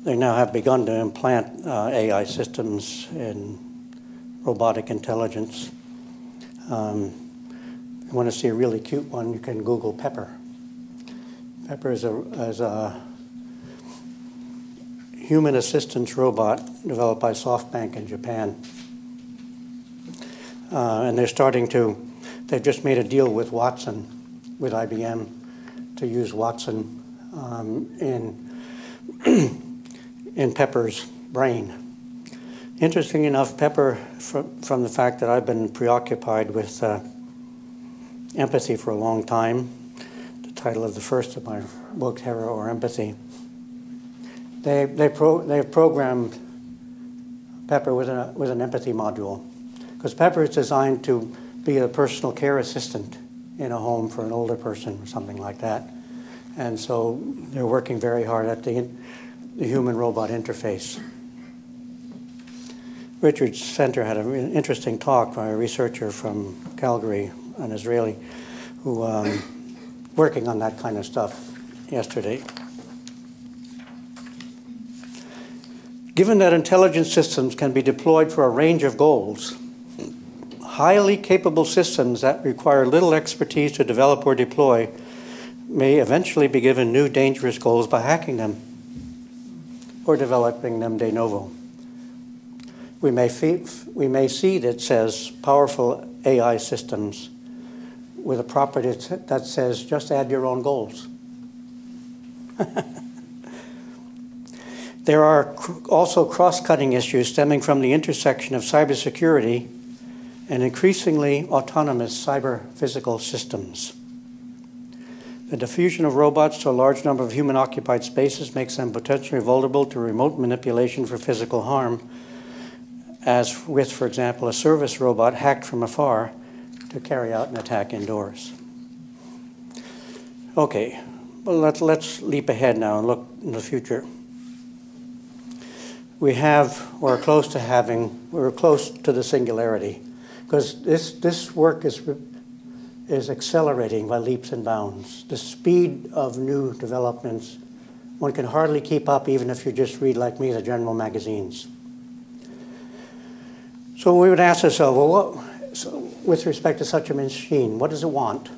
they now have begun to implant uh, A I systems in robotic intelligence. Um, if you want to see a really cute one, you can Google Pepper. Pepper is a, is a human assistance robot developed by SoftBank in Japan. Uh, and they're starting to, they've just made a deal with Watson, with I B M, to use Watson um, in, in Pepper's brain. Interesting enough, Pepper, from, from the fact that I've been preoccupied with uh, empathy for a long time, the title of the first of my book, Terror or Empathy, they, they pro, they've programmed Pepper with, a, with an empathy module, because Pepper is designed to be a personal care assistant in a home for an older person or something like that. And so they're working very hard at the, the human-robot interface. Richard Center had an interesting talk by a researcher from Calgary, an Israeli, who um, working on that kind of stuff yesterday. Given that intelligent systems can be deployed for a range of goals, highly capable systems that require little expertise to develop or deploy may eventually be given new dangerous goals by hacking them or developing them de novo. We may, we may seed, it says, powerful A I systems with a property that says, just add your own goals. There are also cross-cutting issues stemming from the intersection of cybersecurity and increasingly autonomous cyber-physical systems. The diffusion of robots to a large number of human-occupied spaces makes them potentially vulnerable to remote manipulation for physical harm, as with, for example, a service robot hacked from afar to carry out an attack indoors. Okay, well, let's, let's leap ahead now and look in the future. We have, or are close to having, we're close to the singularity, because this, this work is, is accelerating by leaps and bounds. The speed of new developments, one can hardly keep up even if you just read, like me, the general magazines. So we would ask ourselves, well, what, so with respect to such a machine, what does it want?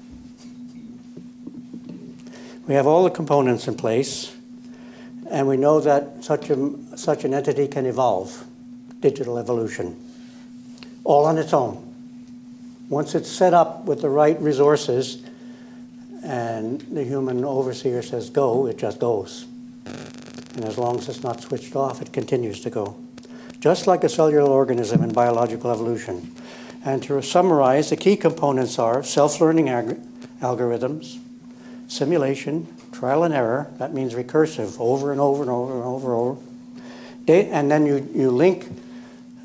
We have all the components in place, and we know that such, a, such an entity can evolve, digital evolution, all on its own. Once it's set up with the right resources and the human overseer says go, it just goes. And as long as it's not switched off, it continues to go. Just like a cellular organism in biological evolution. And to summarize, the key components are self-learning algorithms, simulation, trial and error, that means recursive, over and over and over and over and over. Da and then you, you link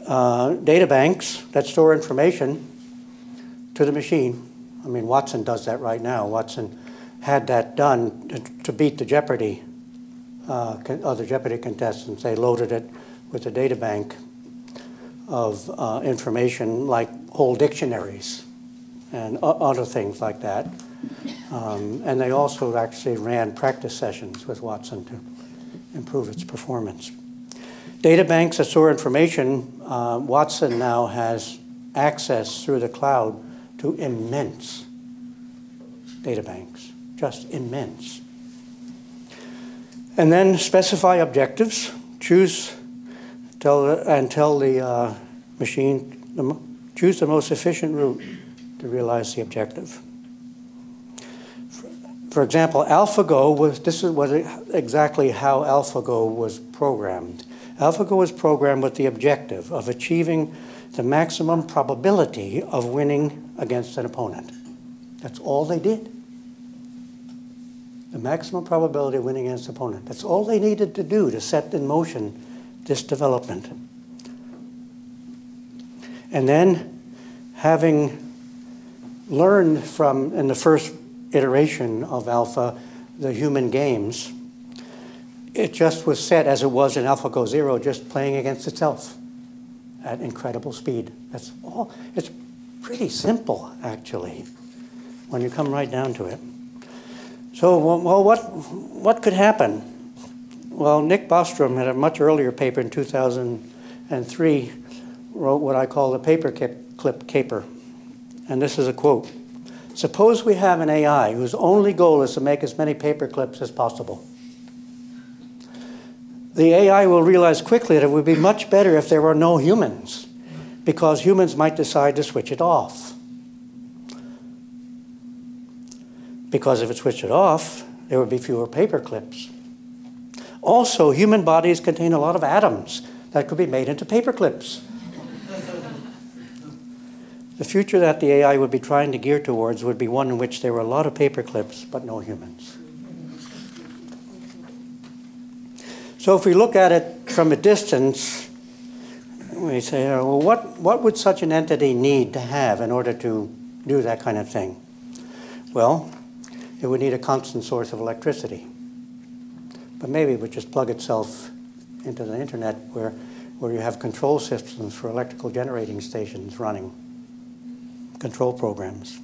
Uh, data banks that store information to the machine. I mean, Watson does that right now. Watson had that done to, to beat the Jeopardy, uh, con other Jeopardy contestants. They loaded it with a data bank of uh, information like whole dictionaries and other things like that. Um, and they also actually ran practice sessions with Watson to improve its performance. Data banks that store information, uh, Watson now has access through the cloud to immense data banks, just immense. And then specify objectives, choose, tell, and tell the uh, machine, the, choose the most efficient route to realize the objective. For, for example, AlphaGo was, this was exactly how AlphaGo was programmed. AlphaGo is programmed with the objective of achieving the maximum probability of winning against an opponent. That's all they did. The maximum probability of winning against an opponent. That's all they needed to do to set in motion this development. And then, having learned from, in the first iteration of Alpha, the human games, it just was set as it was in AlphaGo Zero, just playing against itself at incredible speed. That's all. It's pretty simple, actually, when you come right down to it. So, well, what, what could happen? Well, Nick Bostrom had a much earlier paper in two thousand three, wrote what I call the paper clip caper. And this is a quote. Suppose we have an A I whose only goal is to make as many paper clips as possible. The A I will realize quickly that it would be much better if there were no humans, because humans might decide to switch it off. Because if it switched it off, there would be fewer paper clips. Also, human bodies contain a lot of atoms that could be made into paper clips. The future that the A I would be trying to gear towards would be one in which there were a lot of paper clips, but no humans. So if we look at it from a distance, we say, well, what, what would such an entity need to have in order to do that kind of thing? Well, it would need a constant source of electricity. But maybe it would just plug itself into the internet where, where you have control systems for electrical generating stations running. Control programs.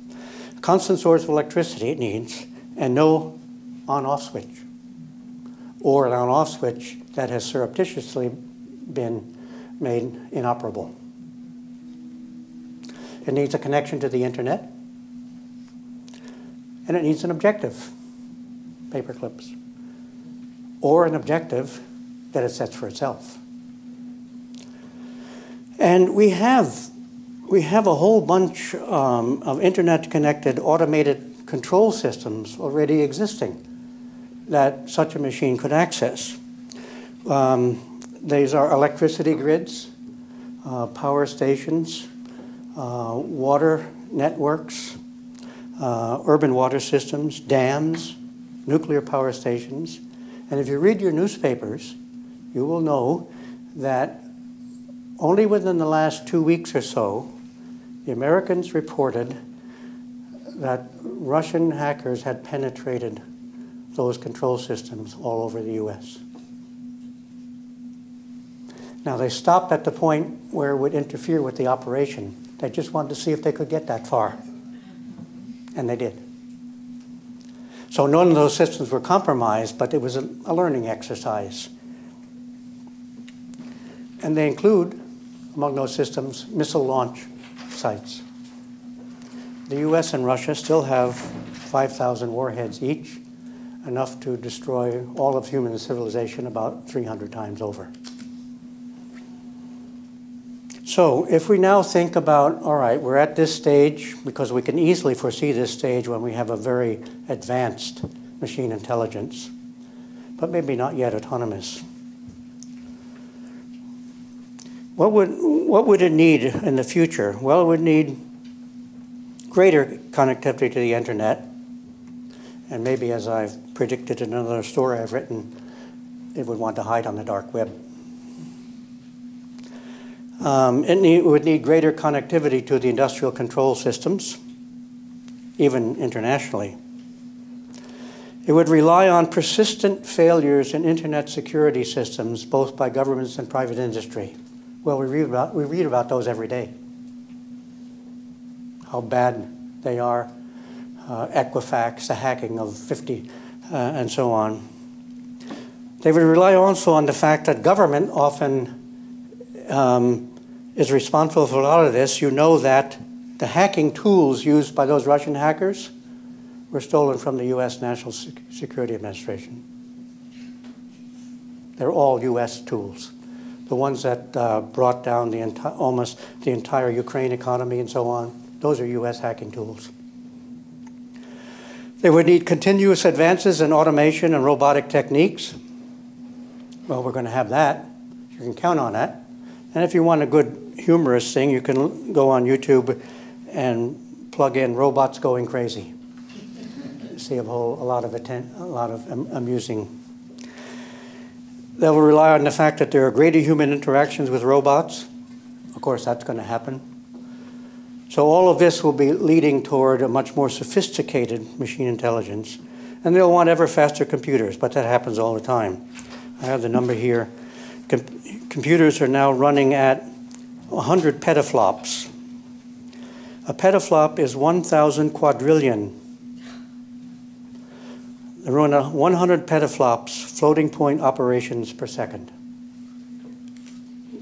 Constant source of electricity it needs, and no on-off switch, or an on-off switch that has surreptitiously been made inoperable. It needs a connection to the internet, and it needs an objective, paper clips, or an objective that it sets for itself. And we have We have a whole bunch um, of internet-connected automated control systems already existing that such a machine could access. Um, these are electricity grids, uh, power stations, uh, water networks, uh, urban water systems, dams, nuclear power stations. And if you read your newspapers, you will know that only within the last two weeks or so, the Americans reported that Russian hackers had penetrated those control systems all over the U S. Now, they stopped at the point where it would interfere with the operation. They just wanted to see if they could get that far, and they did. So none of those systems were compromised, but it was a, a learning exercise. And they include, among those systems, missile launch sites. The U S and Russia still have five thousand warheads each, enough to destroy all of human civilization about three hundred times over. So if we now think about, all right, we're at this stage, because we can easily foresee this stage when we have a very advanced machine intelligence, but maybe not yet autonomous. What would, what would it need in the future? Well, it would need greater connectivity to the internet. And maybe, as I've predicted in another story I've written, it would want to hide on the dark web. Um, it, need, it would need greater connectivity to the industrial control systems, even internationally. It would rely on persistent failures in internet security systems, both by governments and private industry. Well, we read, about, we read about those every day, how bad they are, uh, Equifax, the hacking of fifty, uh, and so on. They would rely also on the fact that government often um, is responsible for a lot of this. You know that the hacking tools used by those Russian hackers were stolen from the U S National Security Administration. They're all U S tools. The ones that uh, brought down the enti almost the entire Ukraine economy and so on, those are U S hacking tools. They would need continuous advances in automation and robotic techniques. Well, we're going to have that You can count on it. And if you want a good humorous thing, you can go on YouTube and plug in robots going crazy. See a whole a lot of atten a lot of am amusing. They will rely on the fact that there are greater human interactions with robots. Of course, that's going to happen. So all of this will be leading toward a much more sophisticated machine intelligence. And they'll want ever faster computers, but that happens all the time. I have the number here. Com computers are now running at one hundred petaflops. A petaflop is one thousand quadrillion. They're on one hundred petaflops floating point operations per second.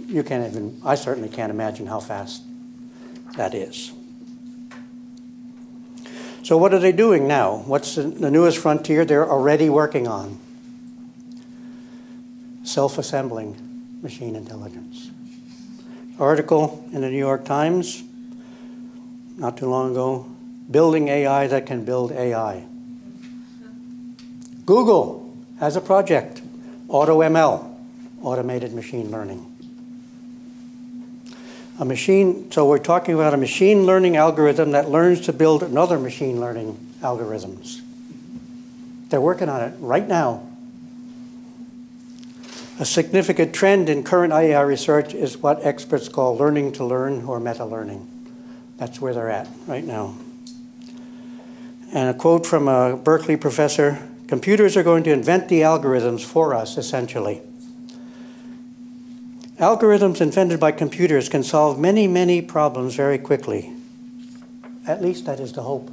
You can't even, I certainly can't imagine how fast that is. So what are they doing now? What's the, the newest frontier they're already working on? Self-assembling machine intelligence. Article in the New York Times, not too long ago, building A I that can build A I. Google has a project, AutoML, automated machine learning. A machine, so we're talking about a machine learning algorithm that learns to build another machine learning algorithms. They're working on it right now. A significant trend in current A I research is what experts call learning to learn or meta-learning. That's where they're at right now. And a quote from a Berkeley professor, computers are going to invent the algorithms for us, essentially. Algorithms invented by computers can solve many, many problems very quickly. At least that is the hope.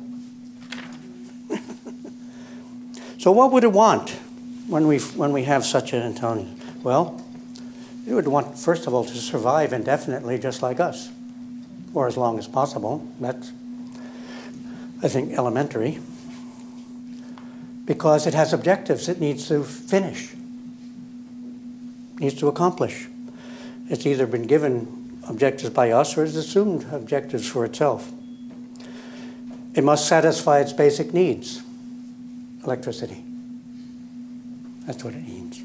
So what would it want when we, when we have such an intelligence? Well, it would want, first of all, to survive indefinitely just like us, or as long as possible. That's, I think, elementary. Because it has objectives it needs to finish, needs to accomplish. It's either been given objectives by us or it's assumed objectives for itself. It must satisfy its basic needs, electricity. That's what it needs.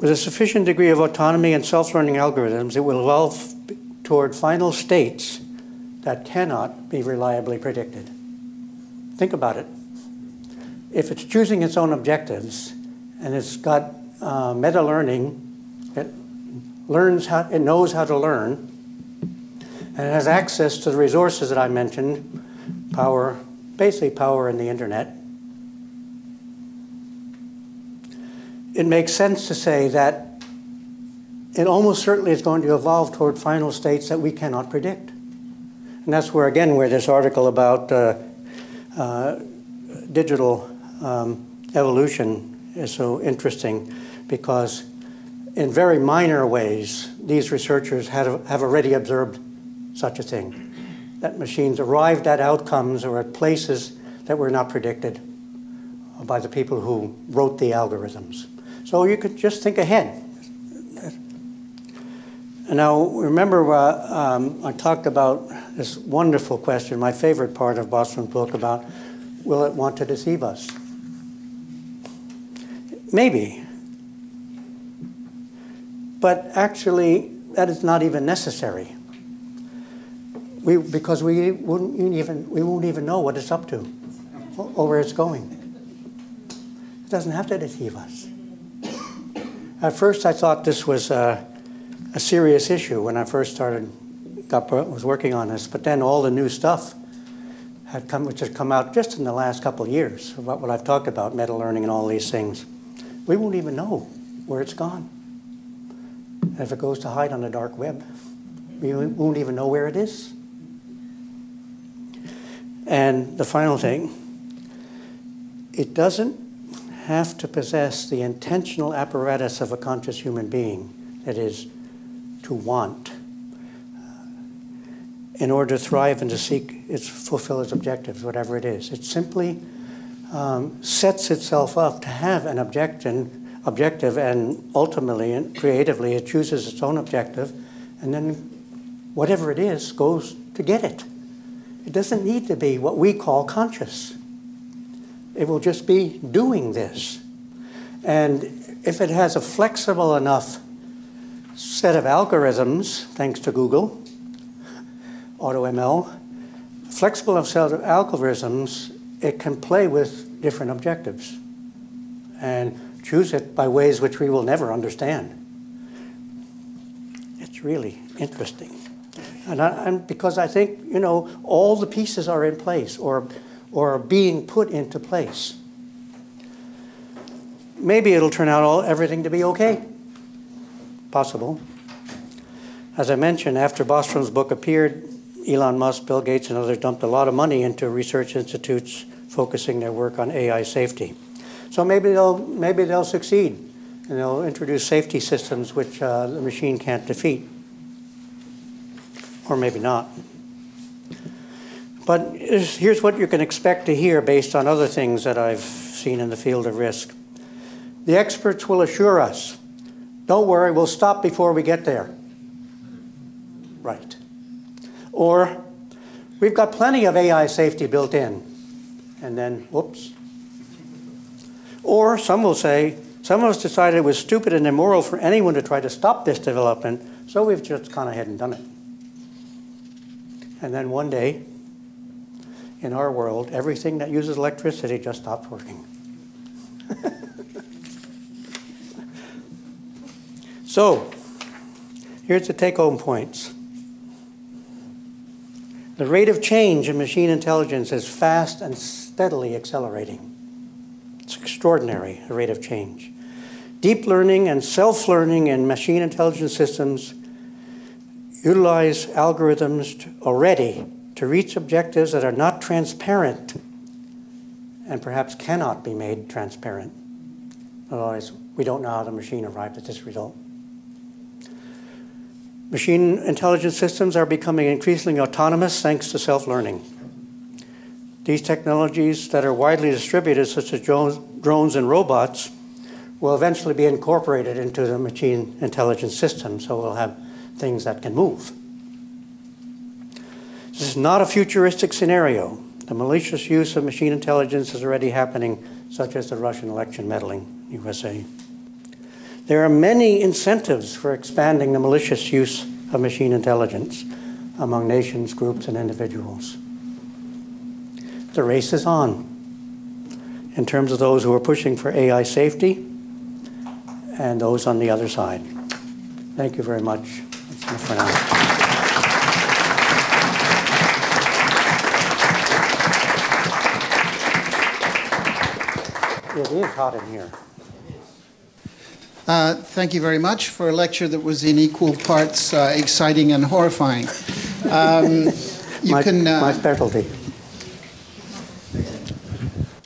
With a sufficient degree of autonomy and self-learning algorithms, it will evolve toward final states that cannot be reliably predicted. Think about it. If it's choosing its own objectives and it's got Uh, meta-learning, it learns how, it knows how to learn, and it has access to the resources that I mentioned, power, basically power and the internet. It makes sense to say that it almost certainly is going to evolve toward final states that we cannot predict. And that's where, again, where this article about uh, uh, digital um, evolution is so interesting, because in very minor ways, these researchers have, have already observed such a thing, that machines arrived at outcomes or at places that were not predicted by the people who wrote the algorithms. So you could just think ahead. And now, remember, uh, um, I talked about this wonderful question, my favorite part of Bostrom's book, about will it want to deceive us? Maybe, but actually that is not even necessary. We, because we wouldn't even we won't even know what it's up to or where it's going. It doesn't have to deceive us. At first, I thought this was a, a serious issue when I first started got, was working on this. But then all the new stuff had come, which has come out just in the last couple of years about what I've talked about, meta learning and all these things. We won't even know where it's gone. And if it goes to hide on the dark web, we won't even know where it is. And the final thing, it doesn't have to possess the intentional apparatus of a conscious human being, that is, to want, in order to thrive and to seek its, fulfill its objectives, whatever it is. It simply Um, sets itself up to have an objection, objective, and ultimately and creatively it chooses its own objective, and then whatever it is goes to get it. It doesn't need to be what we call conscious. It will just be doing this. And if it has a flexible enough set of algorithms, thanks to Google, AutoML, flexible enough set of algorithms, it can play with different objectives and choose it by ways which we will never understand. It's really interesting. And, I, and because I think, you know, all the pieces are in place or, or are being put into place. Maybe it'll turn out all, everything to be okay. Possible. As I mentioned, after Bostrom's book appeared, Elon Musk, Bill Gates, and others dumped a lot of money into research institutes focusing their work on A I safety. So maybe they'll, maybe they'll succeed, and they'll introduce safety systems which uh, the machine can't defeat. Or maybe not. But here's what you can expect to hear based on other things that I've seen in the field of risk. The experts will assure us, don't worry, we'll stop before we get there. Right. Or, we've got plenty of A I safety built in. And then, whoops. Or, some will say, some of us decided it was stupid and immoral for anyone to try to stop this development, so we've just gone ahead and done it. And then one day, in our world, everything that uses electricity just stops working. So, here's the take-home points. The rate of change in machine intelligence is fast and steadily accelerating. It's extraordinary, the rate of change. Deep learning and self-learning in machine intelligence systems utilize algorithms to, already to reach objectives that are not transparent and perhaps cannot be made transparent. Otherwise, we don't know how the machine arrived at this result. Machine intelligence systems are becoming increasingly autonomous thanks to self-learning. These technologies that are widely distributed, such as drones and robots, will eventually be incorporated into the machine intelligence system, so we'll have things that can move. This is not a futuristic scenario. The malicious use of machine intelligence is already happening, such as the Russian election meddling, U S A. There are many incentives for expanding the malicious use of machine intelligence among nations, groups, and individuals. The race is on in terms of those who are pushing for A I safety and those on the other side. Thank you very much. That's enough for now. It is hot in here. Uh, thank you very much for a lecture that was in equal parts uh, exciting and horrifying. Um, you my, can, uh, my specialty.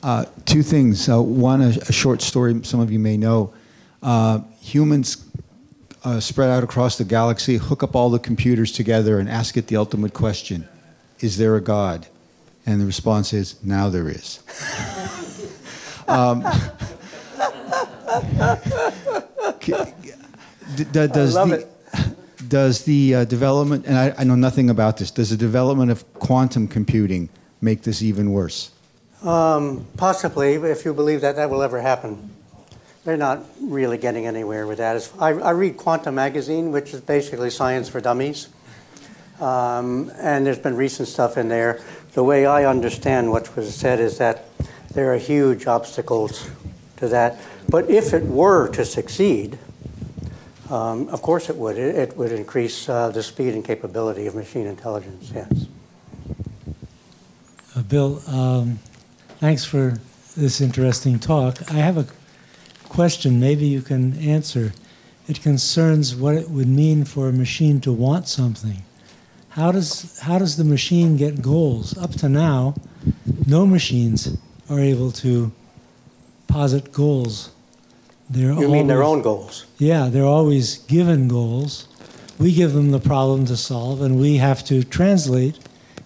Uh, two things. Uh, one, a, a short story some of you may know. Uh, humans uh, spread out across the galaxy, hook up all the computers together, and ask it the ultimate question, is there a God? And the response is, now there is. um, Does I love the, it. Does the uh, development, and I, I know nothing about this, does the development of quantum computing make this even worse? Um, possibly, if you believe that that will ever happen. They're not really getting anywhere with that. I, I read Quantum Magazine, which is basically science for dummies. Um, and there's been recent stuff in there. The way I understand what was said is that there are huge obstacles to that. But if it were to succeed, um, of course it would. It, it would increase uh, the speed and capability of machine intelligence, yes. Uh, Bill, um, thanks for this interesting talk. I have a question maybe you can answer. It concerns what it would mean for a machine to want something. How does, how does the machine get goals? Up to now, no machines are able to posit goals. They're you always, mean their own goals? Yeah, they're always given goals. We give them the problem to solve, and we have to translate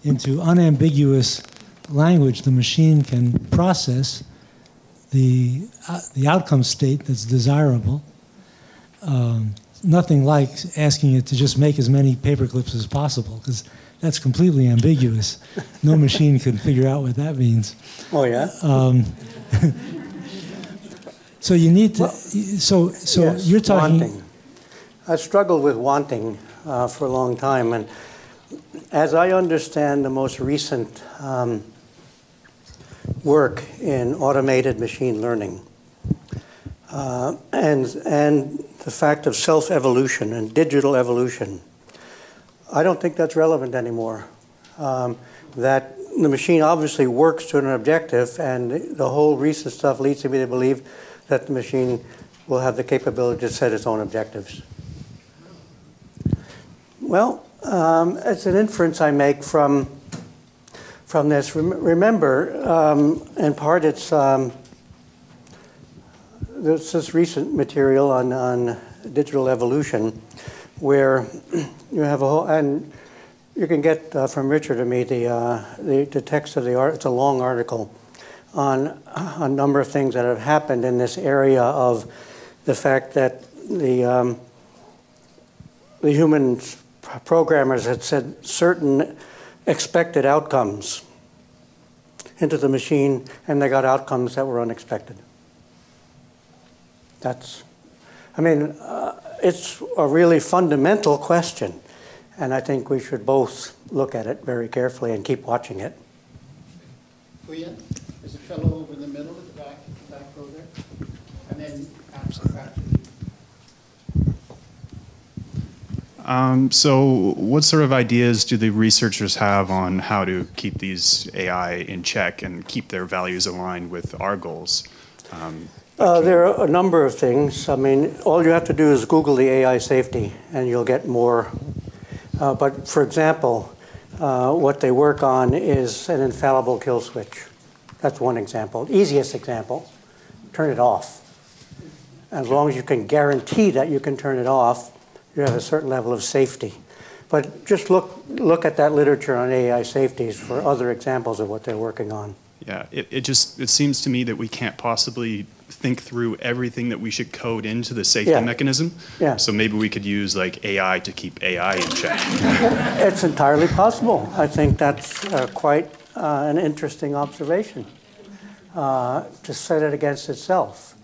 into unambiguous language the machine can process the, uh, the outcome state that's desirable. Um, nothing like asking it to just make as many paper clips as possible, because that's completely ambiguous. No machine can figure out what that means. Oh, yeah? Um, So you need to, well, so so yes, you're talking. Wanting. I struggled with wanting uh, for a long time, and as I understand the most recent um, work in automated machine learning, uh, and and the fact of self-evolution and digital evolution, I don't think that's relevant anymore. Um, that the machine obviously works to an objective, and the whole recent stuff leads me to believe that the machine will have the capability to set its own objectives. Well, um, it's an inference I make from, from this. Rem remember, um, in part, it's um, there's this recent material on, on digital evolution, where you have a whole, and you can get uh, from Richard and me the, uh, the, the text of the art, it's a long article, on a number of things that have happened in this area of the fact that the, um, the human programmers had said certain expected outcomes into the machine, and they got outcomes that were unexpected. That's, I mean, uh, it's a really fundamental question, and I think we should both look at it very carefully and keep watching it. Oh, yeah. There's a fellow over in the middle at the back, at the back row there, and then after back. Um, so what sort of ideas do the researchers have on how to keep these A I in check and keep their values aligned with our goals? Um, uh, there are a number of things. I mean, all you have to do is Google the A I safety, and you'll get more. Uh, but for example, uh, what they work on is an infallible kill switch. That's one example. Easiest example, turn it off. As long as you can guarantee that you can turn it off, you have a certain level of safety. But just look, look at that literature on A I safeties for other examples of what they're working on. Yeah, it, it just it seems to me that we can't possibly think through everything that we should code into the safety yeah. mechanism. Yeah. So maybe we could use like A I to keep A I in check. It's entirely possible. I think that's uh, quite Uh, an interesting observation uh, to set it against itself.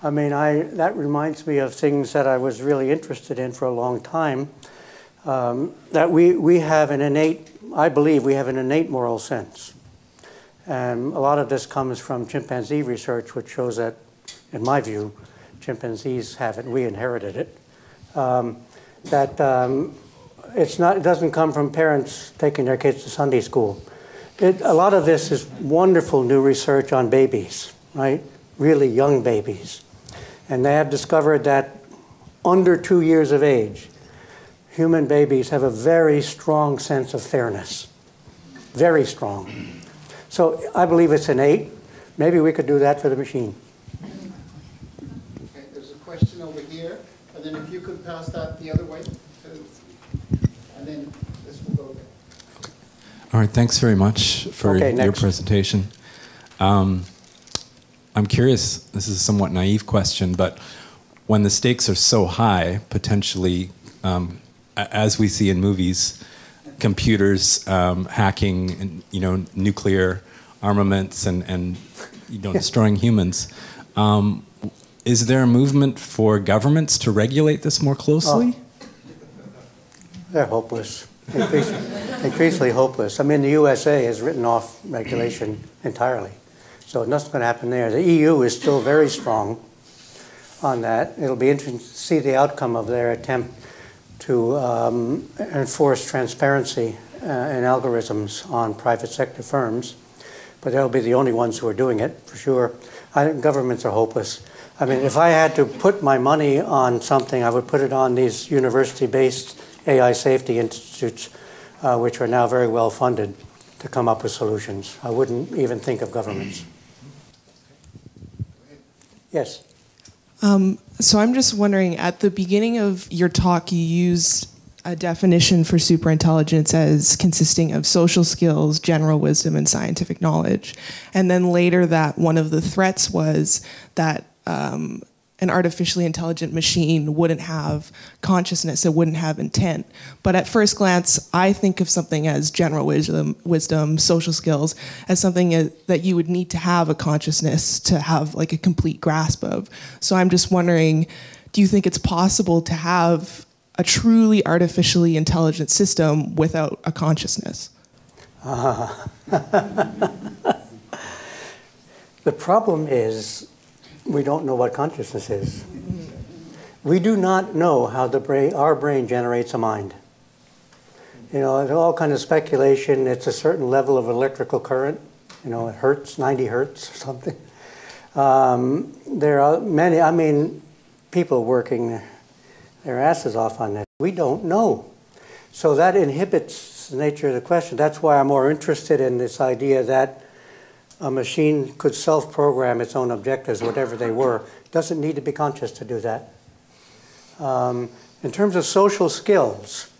I mean, I, that reminds me of things that I was really interested in for a long time, um, that we, we have an innate, I believe we have an innate moral sense. And a lot of this comes from chimpanzee research, which shows that, in my view, chimpanzees have it, we inherited it, um, that um, it's not, it doesn't come from parents taking their kids to Sunday school. It, a lot of this is wonderful new research on babies, right? Really young babies. And they have discovered that under two years of age, human babies have a very strong sense of fairness. Very strong. So I believe it's innate. Maybe we could do that for the machine. Okay, there's a question over here. And then if you could pass that the other way. And then this will go there. All right, thanks very much for okay, your presentation. Um, I'm curious, this is a somewhat naive question, but when the stakes are so high, potentially, um, as we see in movies, computers um, hacking, and, you know, nuclear armaments and, and you know, destroying humans, um, is there a movement for governments to regulate this more closely? Oh. They're hopeless. Increasingly, increasingly hopeless. I mean, the U S A has written off regulation entirely. So nothing's going to happen there. The E U is still very strong on that. It'll be interesting to see the outcome of their attempt to um, enforce transparency uh, and algorithms on private sector firms. But they'll be the only ones who are doing it, for sure. I think governments are hopeless. I mean, if I had to put my money on something, I would put it on these university-based A I safety institutes, uh, which are now very well funded, to come up with solutions. I wouldn't even think of governments. Yes? Um, so I'm just wondering, at the beginning of your talk, you used a definition for superintelligence as consisting of social skills, general wisdom, and scientific knowledge. And then later that one of the threats was that um, an artificially intelligent machine wouldn't have consciousness, it wouldn't have intent. But at first glance, I think of something as general wisdom, wisdom, social skills, as something as, that you would need to have a consciousness to have like a complete grasp of. So I'm just wondering, do you think it's possible to have a truly artificially intelligent system without a consciousness? Uh, the problem is we don't know what consciousness is. We do not know how the brain, our brain generates a mind. You know, it's all kind of speculation. It's a certain level of electrical current. You know, it hertz, ninety hertz or something. Um, there are many, I mean, people working their asses off on that. We don't know. So that inhibits the nature of the question. That's why I'm more interested in this idea that a machine could self-program its own objectives, whatever they were. Doesn't need to be conscious to do that. Um, in terms of social skills,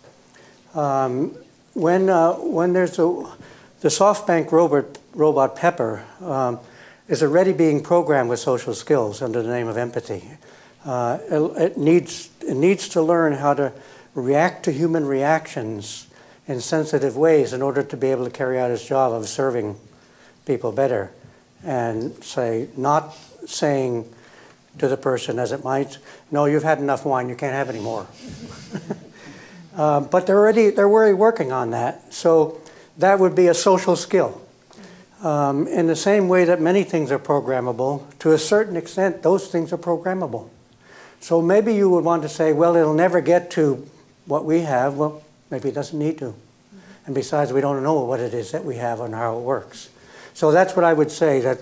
um, when uh, when there's a the SoftBank robot robot Pepper um, is already being programmed with social skills under the name of empathy. Uh, it, it needs it needs to learn how to react to human reactions in sensitive ways in order to be able to carry out its job of serving people better, and say, not saying to the person as it might, no, you've had enough wine, you can't have any more. uh, but they're already, they're already working on that. So that would be a social skill. Um, in the same way that many things are programmable, to a certain extent, those things are programmable. So maybe you would want to say, well, it'll never get to what we have. Well, maybe it doesn't need to. And besides, we don't know what it is that we have and how it works. So that's what I would say, that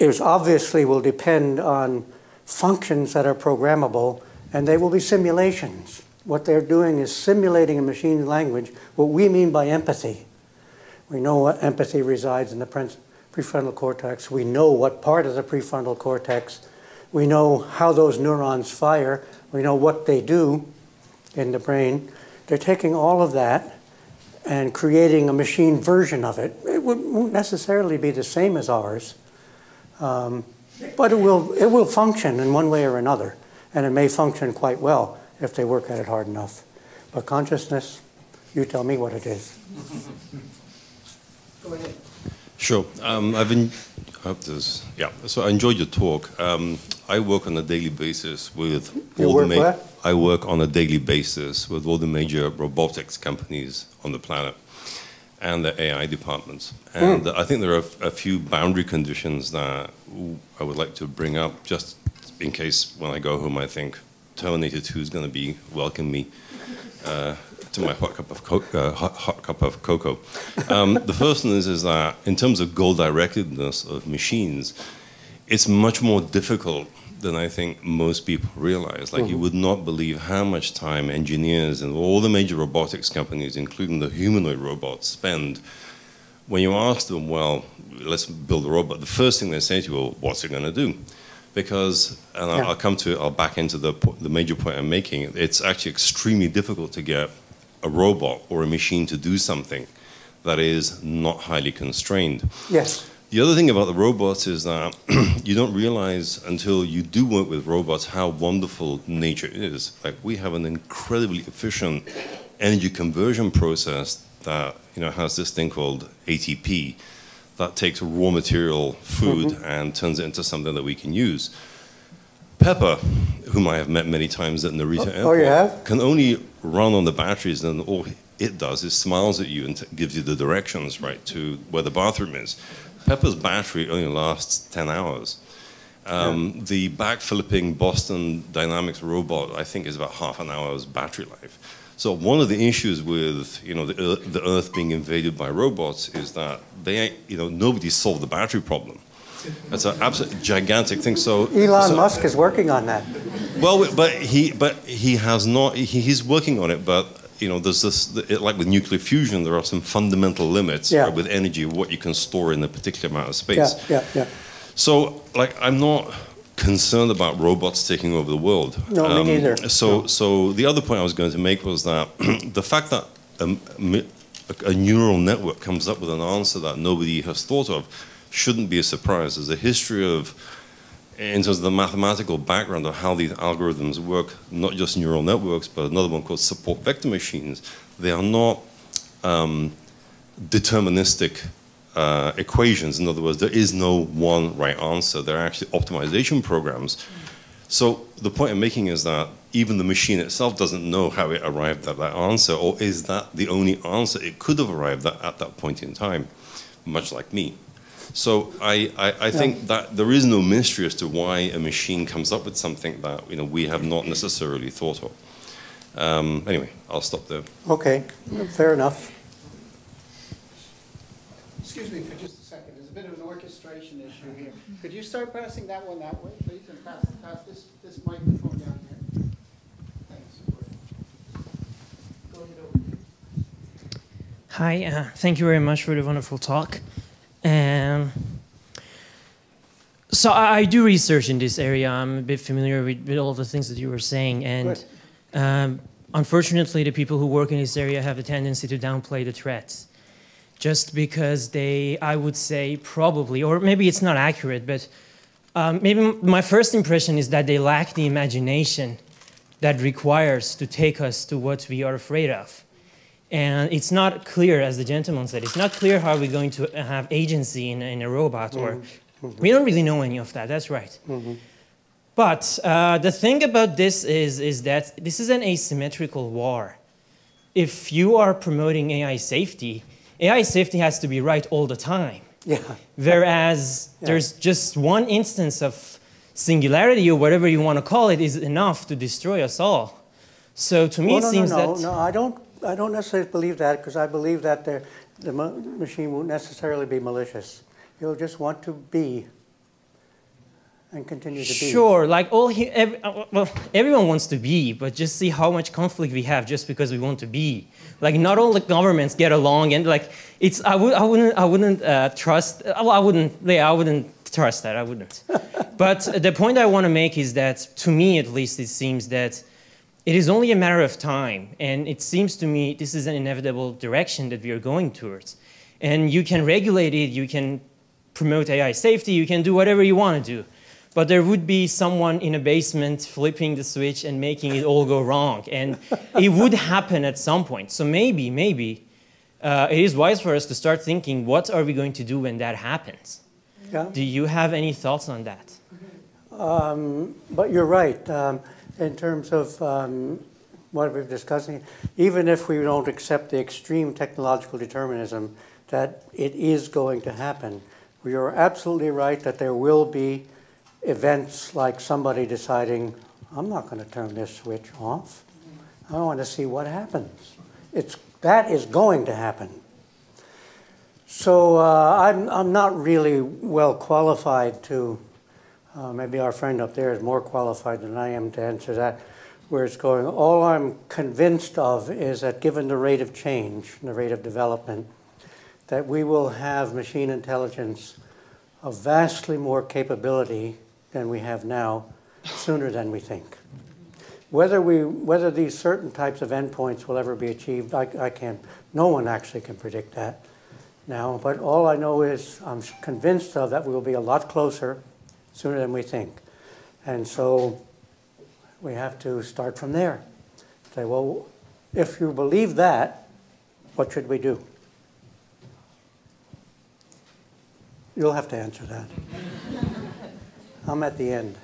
it obviously will depend on functions that are programmable, and they will be simulations. What they're doing is simulating a machine language, what we mean by empathy. We know what empathy resides in the prefrontal cortex. We know what part of the prefrontal cortex. We know how those neurons fire. We know what they do in the brain. They're taking all of that and creating a machine version of it. It won't necessarily be the same as ours, um, but it will, it will function in one way or another, and it may function quite well if they work at it hard enough. But consciousness, you tell me what it is. Go ahead. Sure. Um, I've been, I hope this, yeah. So I enjoyed your talk. Um, I work on a daily basis with you all work the what? I work on a daily basis with all the major robotics companies on the planet and the A I departments. And mm. I think there are a few boundary conditions that I would like to bring up just in case when I go home I think Terminator two is going to be welcoming me uh, to my hot cup of, co uh, hot, hot cup of cocoa. Um, the first one is, is that in terms of goal-directedness of machines, it's much more difficult than I think most people realize. Like, mm-hmm. you would not believe how much time engineers and all the major robotics companies, including the humanoid robots, spend. When you ask them, well, let's build a robot, the first thing they say to you, well, what's it going to do? Because, and yeah. I'll, I'll come to, I'll back into the, the major point I'm making, it's actually extremely difficult to get a robot or a machine to do something that is not highly constrained. Yes. The other thing about the robots is that you don't realize until you do work with robots how wonderful nature is. Like, we have an incredibly efficient energy conversion process that, you know, has this thing called A T P that takes raw material, food, mm-hmm. and turns it into something that we can use. Pepper, whom I have met many times at Narita oh, Airport, oh, yeah? can only run on the batteries, and all it does is smiles at you and t gives you the directions, right, to where the bathroom is. Pepper's battery only lasts ten hours. Um, yeah. The back-flipping Boston Dynamics robot, I think, is about half an hour's battery life. So one of the issues with, you know, the Earth, the Earth being invaded by robots is that they, you know, nobody solved the battery problem. That's an absolutely gigantic thing. So Elon so, Musk is working on that. Well, but he, but he has not. He, he's working on it, but. You know, there's this, like with nuclear fusion, there are some fundamental limits yeah. right, with energy, what you can store in a particular amount of space. Yeah, yeah, yeah. So, like, I'm not concerned about robots taking over the world. No, um, me neither. So, no. so the other point I was going to make was that the fact that a, a neural network comes up with an answer that nobody has thought of shouldn't be a surprise. There's a history of And so the mathematical background of how these algorithms work, not just neural networks, but another one called support vector machines, they are not um, deterministic uh, equations. In other words, there is no one right answer. They're actually optimization programs. So the point I'm making is that even the machine itself doesn't know how it arrived at that answer, or is that the only answer it could have arrived at at that point in time, much like me. So I, I, I think yeah. that there is no mystery as to why a machine comes up with something that you know we have not necessarily thought of. Um, anyway, I'll stop there. Okay, fair enough. Excuse me for just a second. There's a bit of an orchestration issue here. Could you start passing that one that way, please, and pass, pass this, this microphone down here? Thanks. Go ahead over here. Hi, uh, thank you very much for the wonderful talk. Um, so I, I do research in this area. I'm a bit familiar with, with all of the things that you were saying, and um, unfortunately the people who work in this area have a tendency to downplay the threats, just because they, I would say probably, or maybe it's not accurate, but um, maybe my first impression is that they lack the imagination that requires to take us to what we are afraid of. And it's not clear, as the gentleman said, it's not clear how we're going to have agency in, in a robot, or mm-hmm. we don't really know any of that, that's right. Mm-hmm. But uh, the thing about this is, is that this is an asymmetrical war. If you are promoting A I safety, A I safety has to be right all the time. Yeah. Whereas yeah. there's just one instance of singularity, or whatever you want to call it, is enough to destroy us all. So to me well, no, it seems no, no, that... No, I don't. I don't necessarily believe that, because I believe that the, the machine won't necessarily be malicious. It'll just want to be and continue to be. Sure, like all he, every, well, everyone wants to be, but just see how much conflict we have just because we want to be. Like not all the governments get along, and like it's I would I wouldn't I wouldn't uh, trust. Well, I wouldn't yeah I wouldn't trust that I wouldn't. But the point I want to make is that, to me at least, it seems that it is only a matter of time, and it seems to me this is an inevitable direction that we are going towards. And you can regulate it, you can promote A I safety, you can do whatever you want to do, but there would be someone in a basement flipping the switch and making it all go wrong, and it would happen at some point. So maybe, maybe, uh, it is wise for us to start thinking, what are we going to do when that happens? Yeah. Do you have any thoughts on that? Um, but you're right. Um, In terms of um, what we're discussing, even if we don't accept the extreme technological determinism that it is going to happen, we are absolutely right that there will be events like somebody deciding, I'm not going to turn this switch off. I want to see what happens. It's, that is going to happen. So uh, I'm, I'm not really well qualified to... Uh, maybe our friend up there is more qualified than I am to answer that, where it's going. All I'm convinced of is that given the rate of change, and the rate of development, that we will have machine intelligence of vastly more capability than we have now, sooner than we think. Whether, we, whether these certain types of endpoints will ever be achieved, I, I can't, no one actually can predict that now. But all I know is I'm convinced of that we will be a lot closer sooner than we think. And so we have to start from there. Say, well, if you believe that, what should we do? You'll have to answer that. I'm at the end.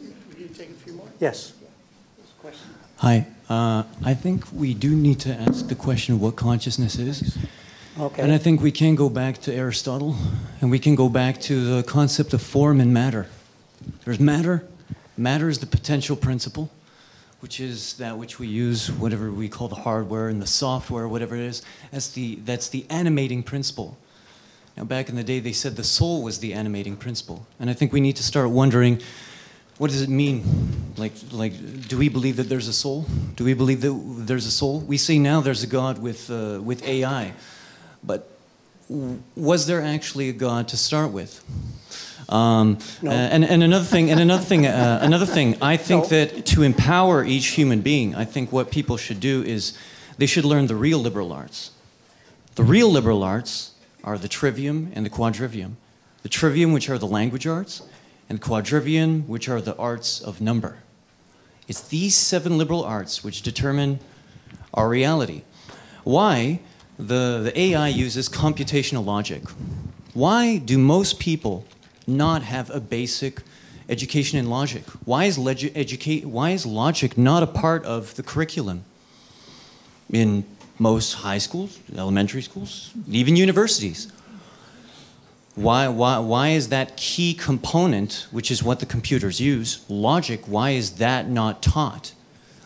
Will you take a few more? Yes. Hi. Uh, I think we do need to ask the question of what consciousness is. Okay. And I think we can go back to Aristotle, and we can go back to the concept of form and matter. There's matter. Matter is the potential principle, which is that which we use, whatever we call the hardware and the software, whatever it is, that's the, that's the animating principle. Now, back in the day, they said the soul was the animating principle. And I think we need to start wondering, what does it mean? Like, like, do we believe that there's a soul? Do we believe that there's a soul? We see now there's a God with, uh, with A I. But was there actually a God to start with? Um, no. And, and another thing, and another thing, uh, another thing. I think no. that to empower each human being, I think what people should do is they should learn the real liberal arts. The real liberal arts are the trivium and the quadrivium. The trivium, which are the language arts, and quadrivium, which are the arts of number. It's these seven liberal arts which determine our reality. Why the, the A I uses computational logic. Why do most people not have a basic education in logic? Why is, educate, why is logic not a part of the curriculum in most high schools, elementary schools, even universities? Why, why, why is that key component, which is what the computers use, logic, why is that not taught?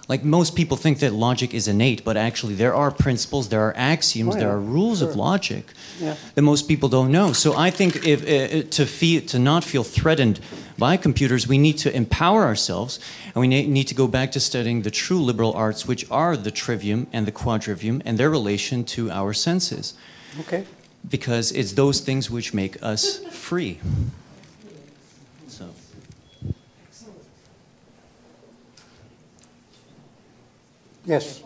Like, most people think that logic is innate, but actually there are principles, there are axioms, oh, yeah. there are rules sure. of logic yeah. that most people don't know. So I think if, uh, to, feel, to not feel threatened by computers, we need to empower ourselves, and we need to go back to studying the true liberal arts, which are the trivium and the quadrivium, and their relation to our senses. Okay. Because it's those things which make us free. So. Yes. Is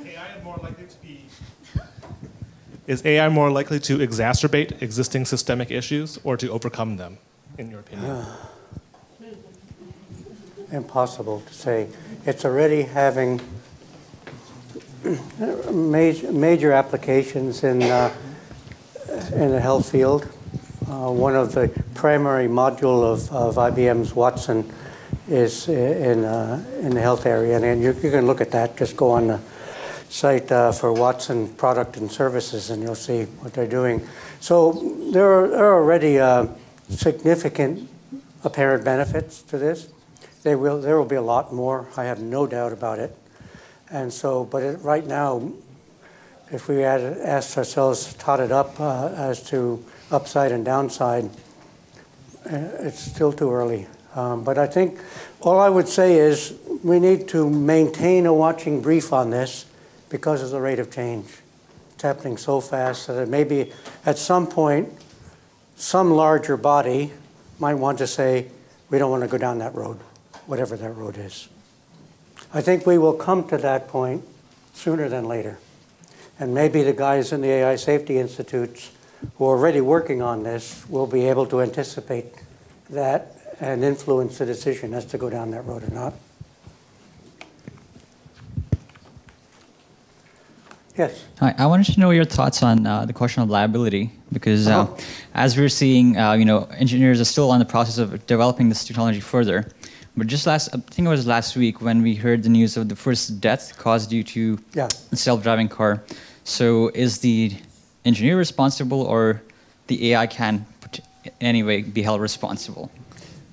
A I more likely to be? Is A I more likely to exacerbate existing systemic issues or to overcome them, in your opinion? Uh. Impossible to say. It's already having major, major applications in, uh, in the health field. Uh, one of the primary module of, of I B M's Watson is in, uh, in the health area. And, and you, you can look at that. Just go on the site uh, for Watson product and services, and you'll see what they're doing. So there are, there are already uh, significant apparent benefits to this. They will, there will be a lot more, I have no doubt about it. And so, but it, right now, if we had asked ourselves, taught it up uh, as to upside and downside, it's still too early. Um, but I think all I would say is we need to maintain a watching brief on this because of the rate of change. It's happening so fast that it may be at some point, some larger body might want to say, we don't want to go down that road. Whatever that road is. I think we will come to that point sooner than later. And maybe the guys in the A I Safety Institutes who are already working on this will be able to anticipate that and influence the decision as to go down that road or not. Yes. Hi, I wanted to know your thoughts on uh, the question of liability, because uh, oh. as we're seeing, uh, you know, engineers are still on the process of developing this technology further. But just last, I think it was last week when we heard the news of the first death caused due to yeah. a self-driving car. So is the engineer responsible, or the A I can in any way be held responsible?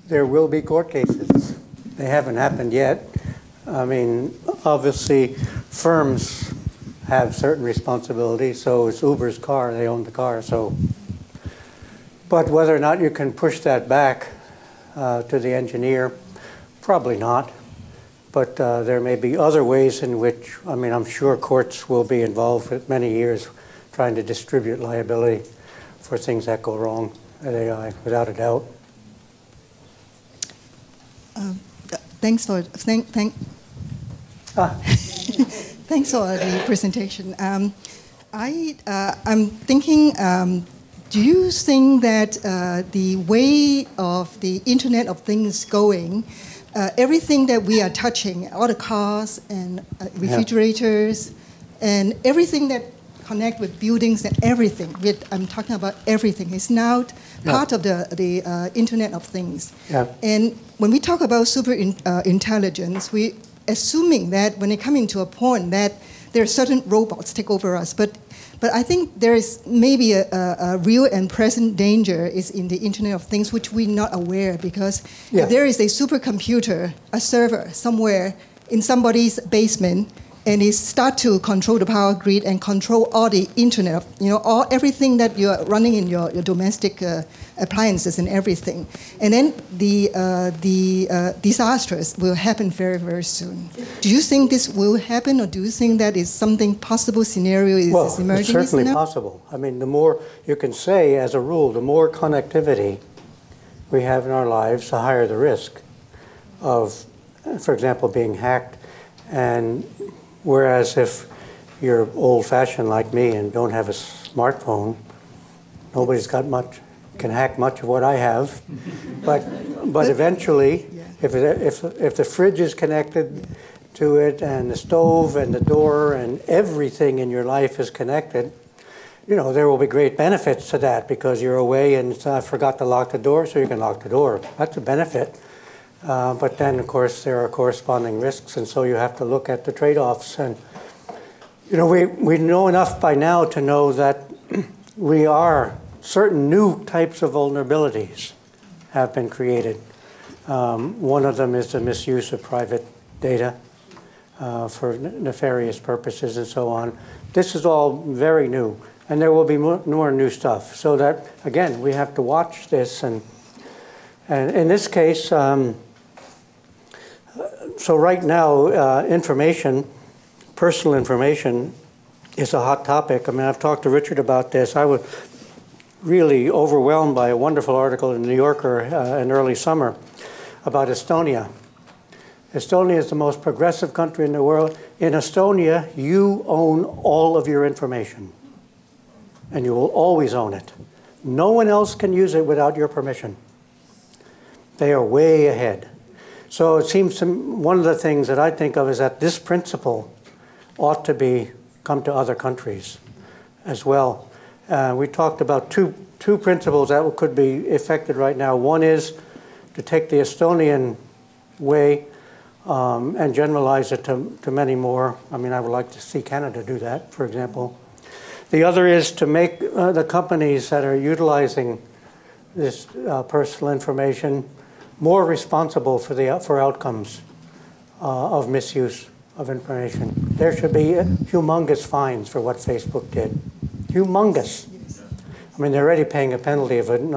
There will be court cases. They haven't happened yet. I mean, obviously firms have certain responsibility. So it's Uber's car, they own the car. So, but whether or not you can push that back uh, to the engineer, probably not, but uh, there may be other ways in which, I mean, I'm sure courts will be involved for many years trying to distribute liability for things that go wrong at A I, without a doubt. Uh, thanks for, thank, thank, ah. thanks for the presentation. Um, I, uh, I'm thinking, um, do you think that uh, the way of the Internet of Things going, Uh, everything that we are touching, all the cars and uh, refrigerators yeah. and everything that connect with buildings and everything, with, I'm talking about everything, is now yeah. part of the, the uh, Internet of Things. Yeah. And when we talk about super in, uh, intelligence, we're assuming that when it comes into a point that there are certain robots take over us. But, but I think there is maybe a, a, a real and present danger is in the Internet of Things, which we're not aware, because yeah. if there is a supercomputer, a server somewhere in somebody's basement, and it start to control the power grid and control all the Internet, you know, all everything that you're running in your, your domestic uh, appliances and everything. And then the, uh, the uh, disasters will happen very, very soon. Do you think this will happen, or do you think that is something possible scenario is well, emerging? Well, it's certainly now? possible. I mean, the more you can say, as a rule, the more connectivity we have in our lives, the higher the risk of, for example, being hacked. And whereas if you're old-fashioned like me and don't have a smartphone, nobody's got much, can hack much of what I have. But, but eventually, yeah. if, it, if, if the fridge is connected yeah. to it, and the stove and the door and everything in your life is connected, you know, there will be great benefits to that, because you're away and I uh, forgot to lock the door, so you can lock the door. That's a benefit. Uh, but then, of course, there are corresponding risks, and so you have to look at the trade-offs. And, you know, we, we know enough by now to know that we are certain new types of vulnerabilities have been created. Um, one of them is the misuse of private data uh, for nefarious purposes and so on. This is all very new. And there will be more, more new stuff. So that, again, we have to watch this. And, and in this case, um, so right now, uh, information, personal information, is a hot topic. I mean, I've talked to Richard about this. I was really overwhelmed by a wonderful article in the New Yorker uh, in early summer about Estonia. Estonia is the most progressive country in the world. In Estonia, you own all of your information. And you will always own it. No one else can use it without your permission. They are way ahead. So it seems to me, one of the things that I think of is that this principle ought to be come to other countries as well. Uh, we talked about two, two principles that could be affected right now. One is to take the Estonian way um, and generalize it to, to many more. I mean, I would like to see Canada do that, for example. The other is to make uh, the companies that are utilizing this uh, personal information more responsible for the for outcomes uh, of misuse of information. There should be humongous fines for what Facebook did. Humongous. Yes. I mean, they're already paying a penalty of an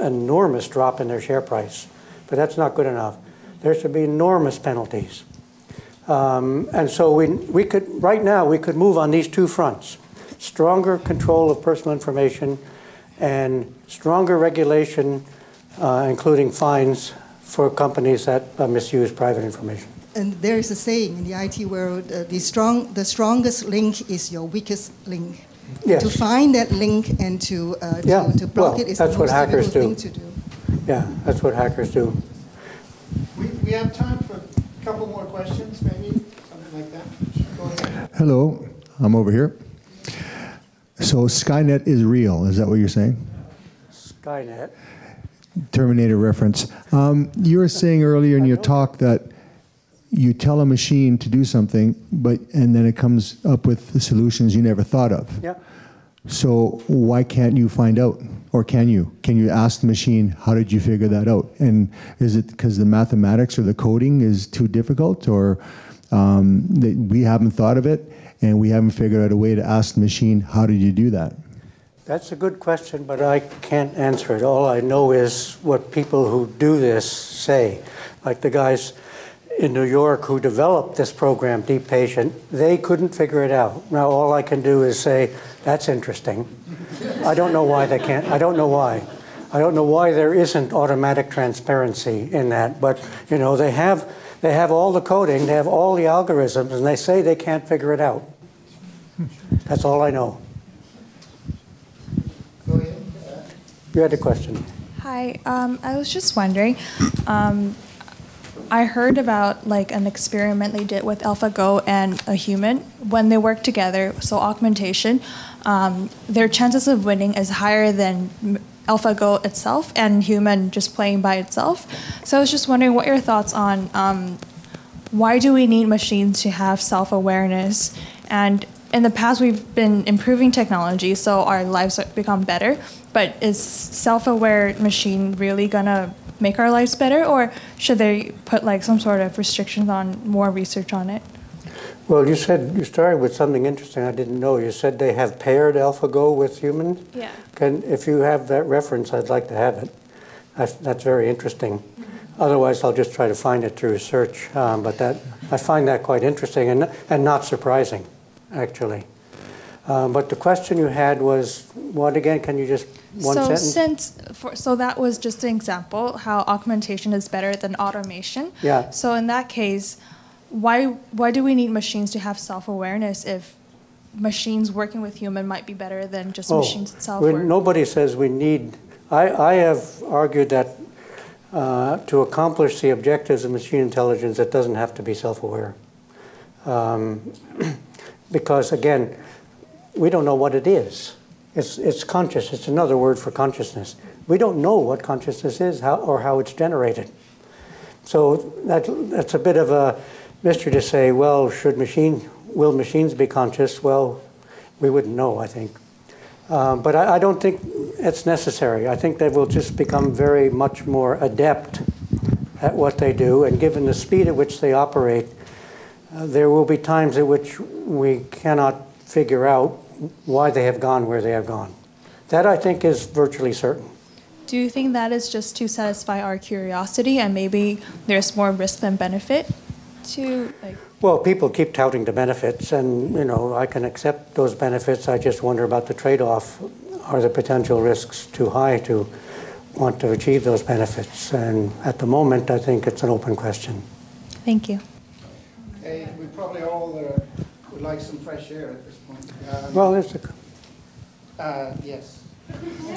enormous drop in their share price, but that's not good enough. There should be enormous penalties. Um, and so we we could right now we could move on these two fronts. Stronger control of personal information and stronger regulation, uh, including fines for companies that uh, misuse private information. And there is a saying in the I T world, uh, the, strong, the strongest link is your weakest link. Yes. To find that link and to, uh, to, yeah. to block well, it is the most difficult thing to do. Yeah, that's what hackers do. We, we have time for a couple more questions, maybe, something like that. Go ahead. Hello, I'm over here. So Skynet is real, is that what you're saying? Skynet. Terminator reference. Um, you were saying earlier in your talk that you tell a machine to do something, but and then it comes up with the solutions you never thought of. Yeah. So why can't you find out, or can you? Can you ask the machine, how did you figure that out? And is it because the mathematics or the coding is too difficult, or um, that we haven't thought of it? And we haven't figured out a way to ask the machine, how did you do that? That's a good question, but I can't answer it. All I know is what people who do this say. Like the guys in New York who developed this program, Deep Patient, they couldn't figure it out. Now all I can do is say, that's interesting. I don't know why they can't, I don't know why. I don't know why there isn't automatic transparency in that, but you know, they have They have all the coding, they have all the algorithms, and they say they can't figure it out. That's all I know. Go ahead. You had a question. Hi, um, I was just wondering, um, I heard about like an experiment they did with AlphaGo and a human when they work together, so augmentation, um, their chances of winning is higher than AlphaGo itself and human just playing by itself. So I was just wondering what your thoughts on um, why do we need machines to have self-awareness? And in the past, we've been improving technology, so our lives have become better. But is self-aware machine really gonna make our lives better, or should they put like some sort of restrictions on more research on it? Well, you said you started with something interesting I didn't know. You said they have paired AlphaGo with humans? Yeah. Can, if you have that reference, I'd like to have it. That's, that's very interesting. Mm-hmm. Otherwise, I'll just try to find it through search. Um, but that, I find that quite interesting and, and not surprising, actually. Um, but the question you had was, what again? Can you just one so sentence? Since, for, so that was just an example, how augmentation is better than automation. Yeah. So in that case, Why, why do we need machines to have self-awareness if machines working with human might be better than just oh, machines itself? Or nobody says we need. I, I have argued that uh, to accomplish the objectives of machine intelligence, it doesn't have to be self-aware. Um, because, again, we don't know what it is. It's, it's conscious. It's another word for consciousness. We don't know what consciousness is how, or how it's generated. So that, that's a bit of a mystery to say, well, should machine, will machines be conscious? Well, we wouldn't know, I think. Um, but I, I don't think it's necessary. I think they will just become very much more adept at what they do. And given the speed at which they operate, uh, there will be times at which we cannot figure out why they have gone where they have gone. That, I think, is virtually certain. Do you think that is just to satisfy our curiosity and maybe there's more risk than benefit to? Like... Well, people keep touting the benefits, and you know, I can accept those benefits. I just wonder about the trade-off. Are the potential risks too high to want to achieve those benefits? And at the moment, I think it's an open question. Thank you. Hey, we probably all uh, would like some fresh air at this point. Um, well, there's a... Uh, yes.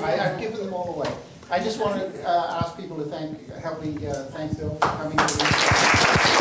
I, I've given them all away. I just want to uh, ask people to thank, help me uh, thank Bill for coming.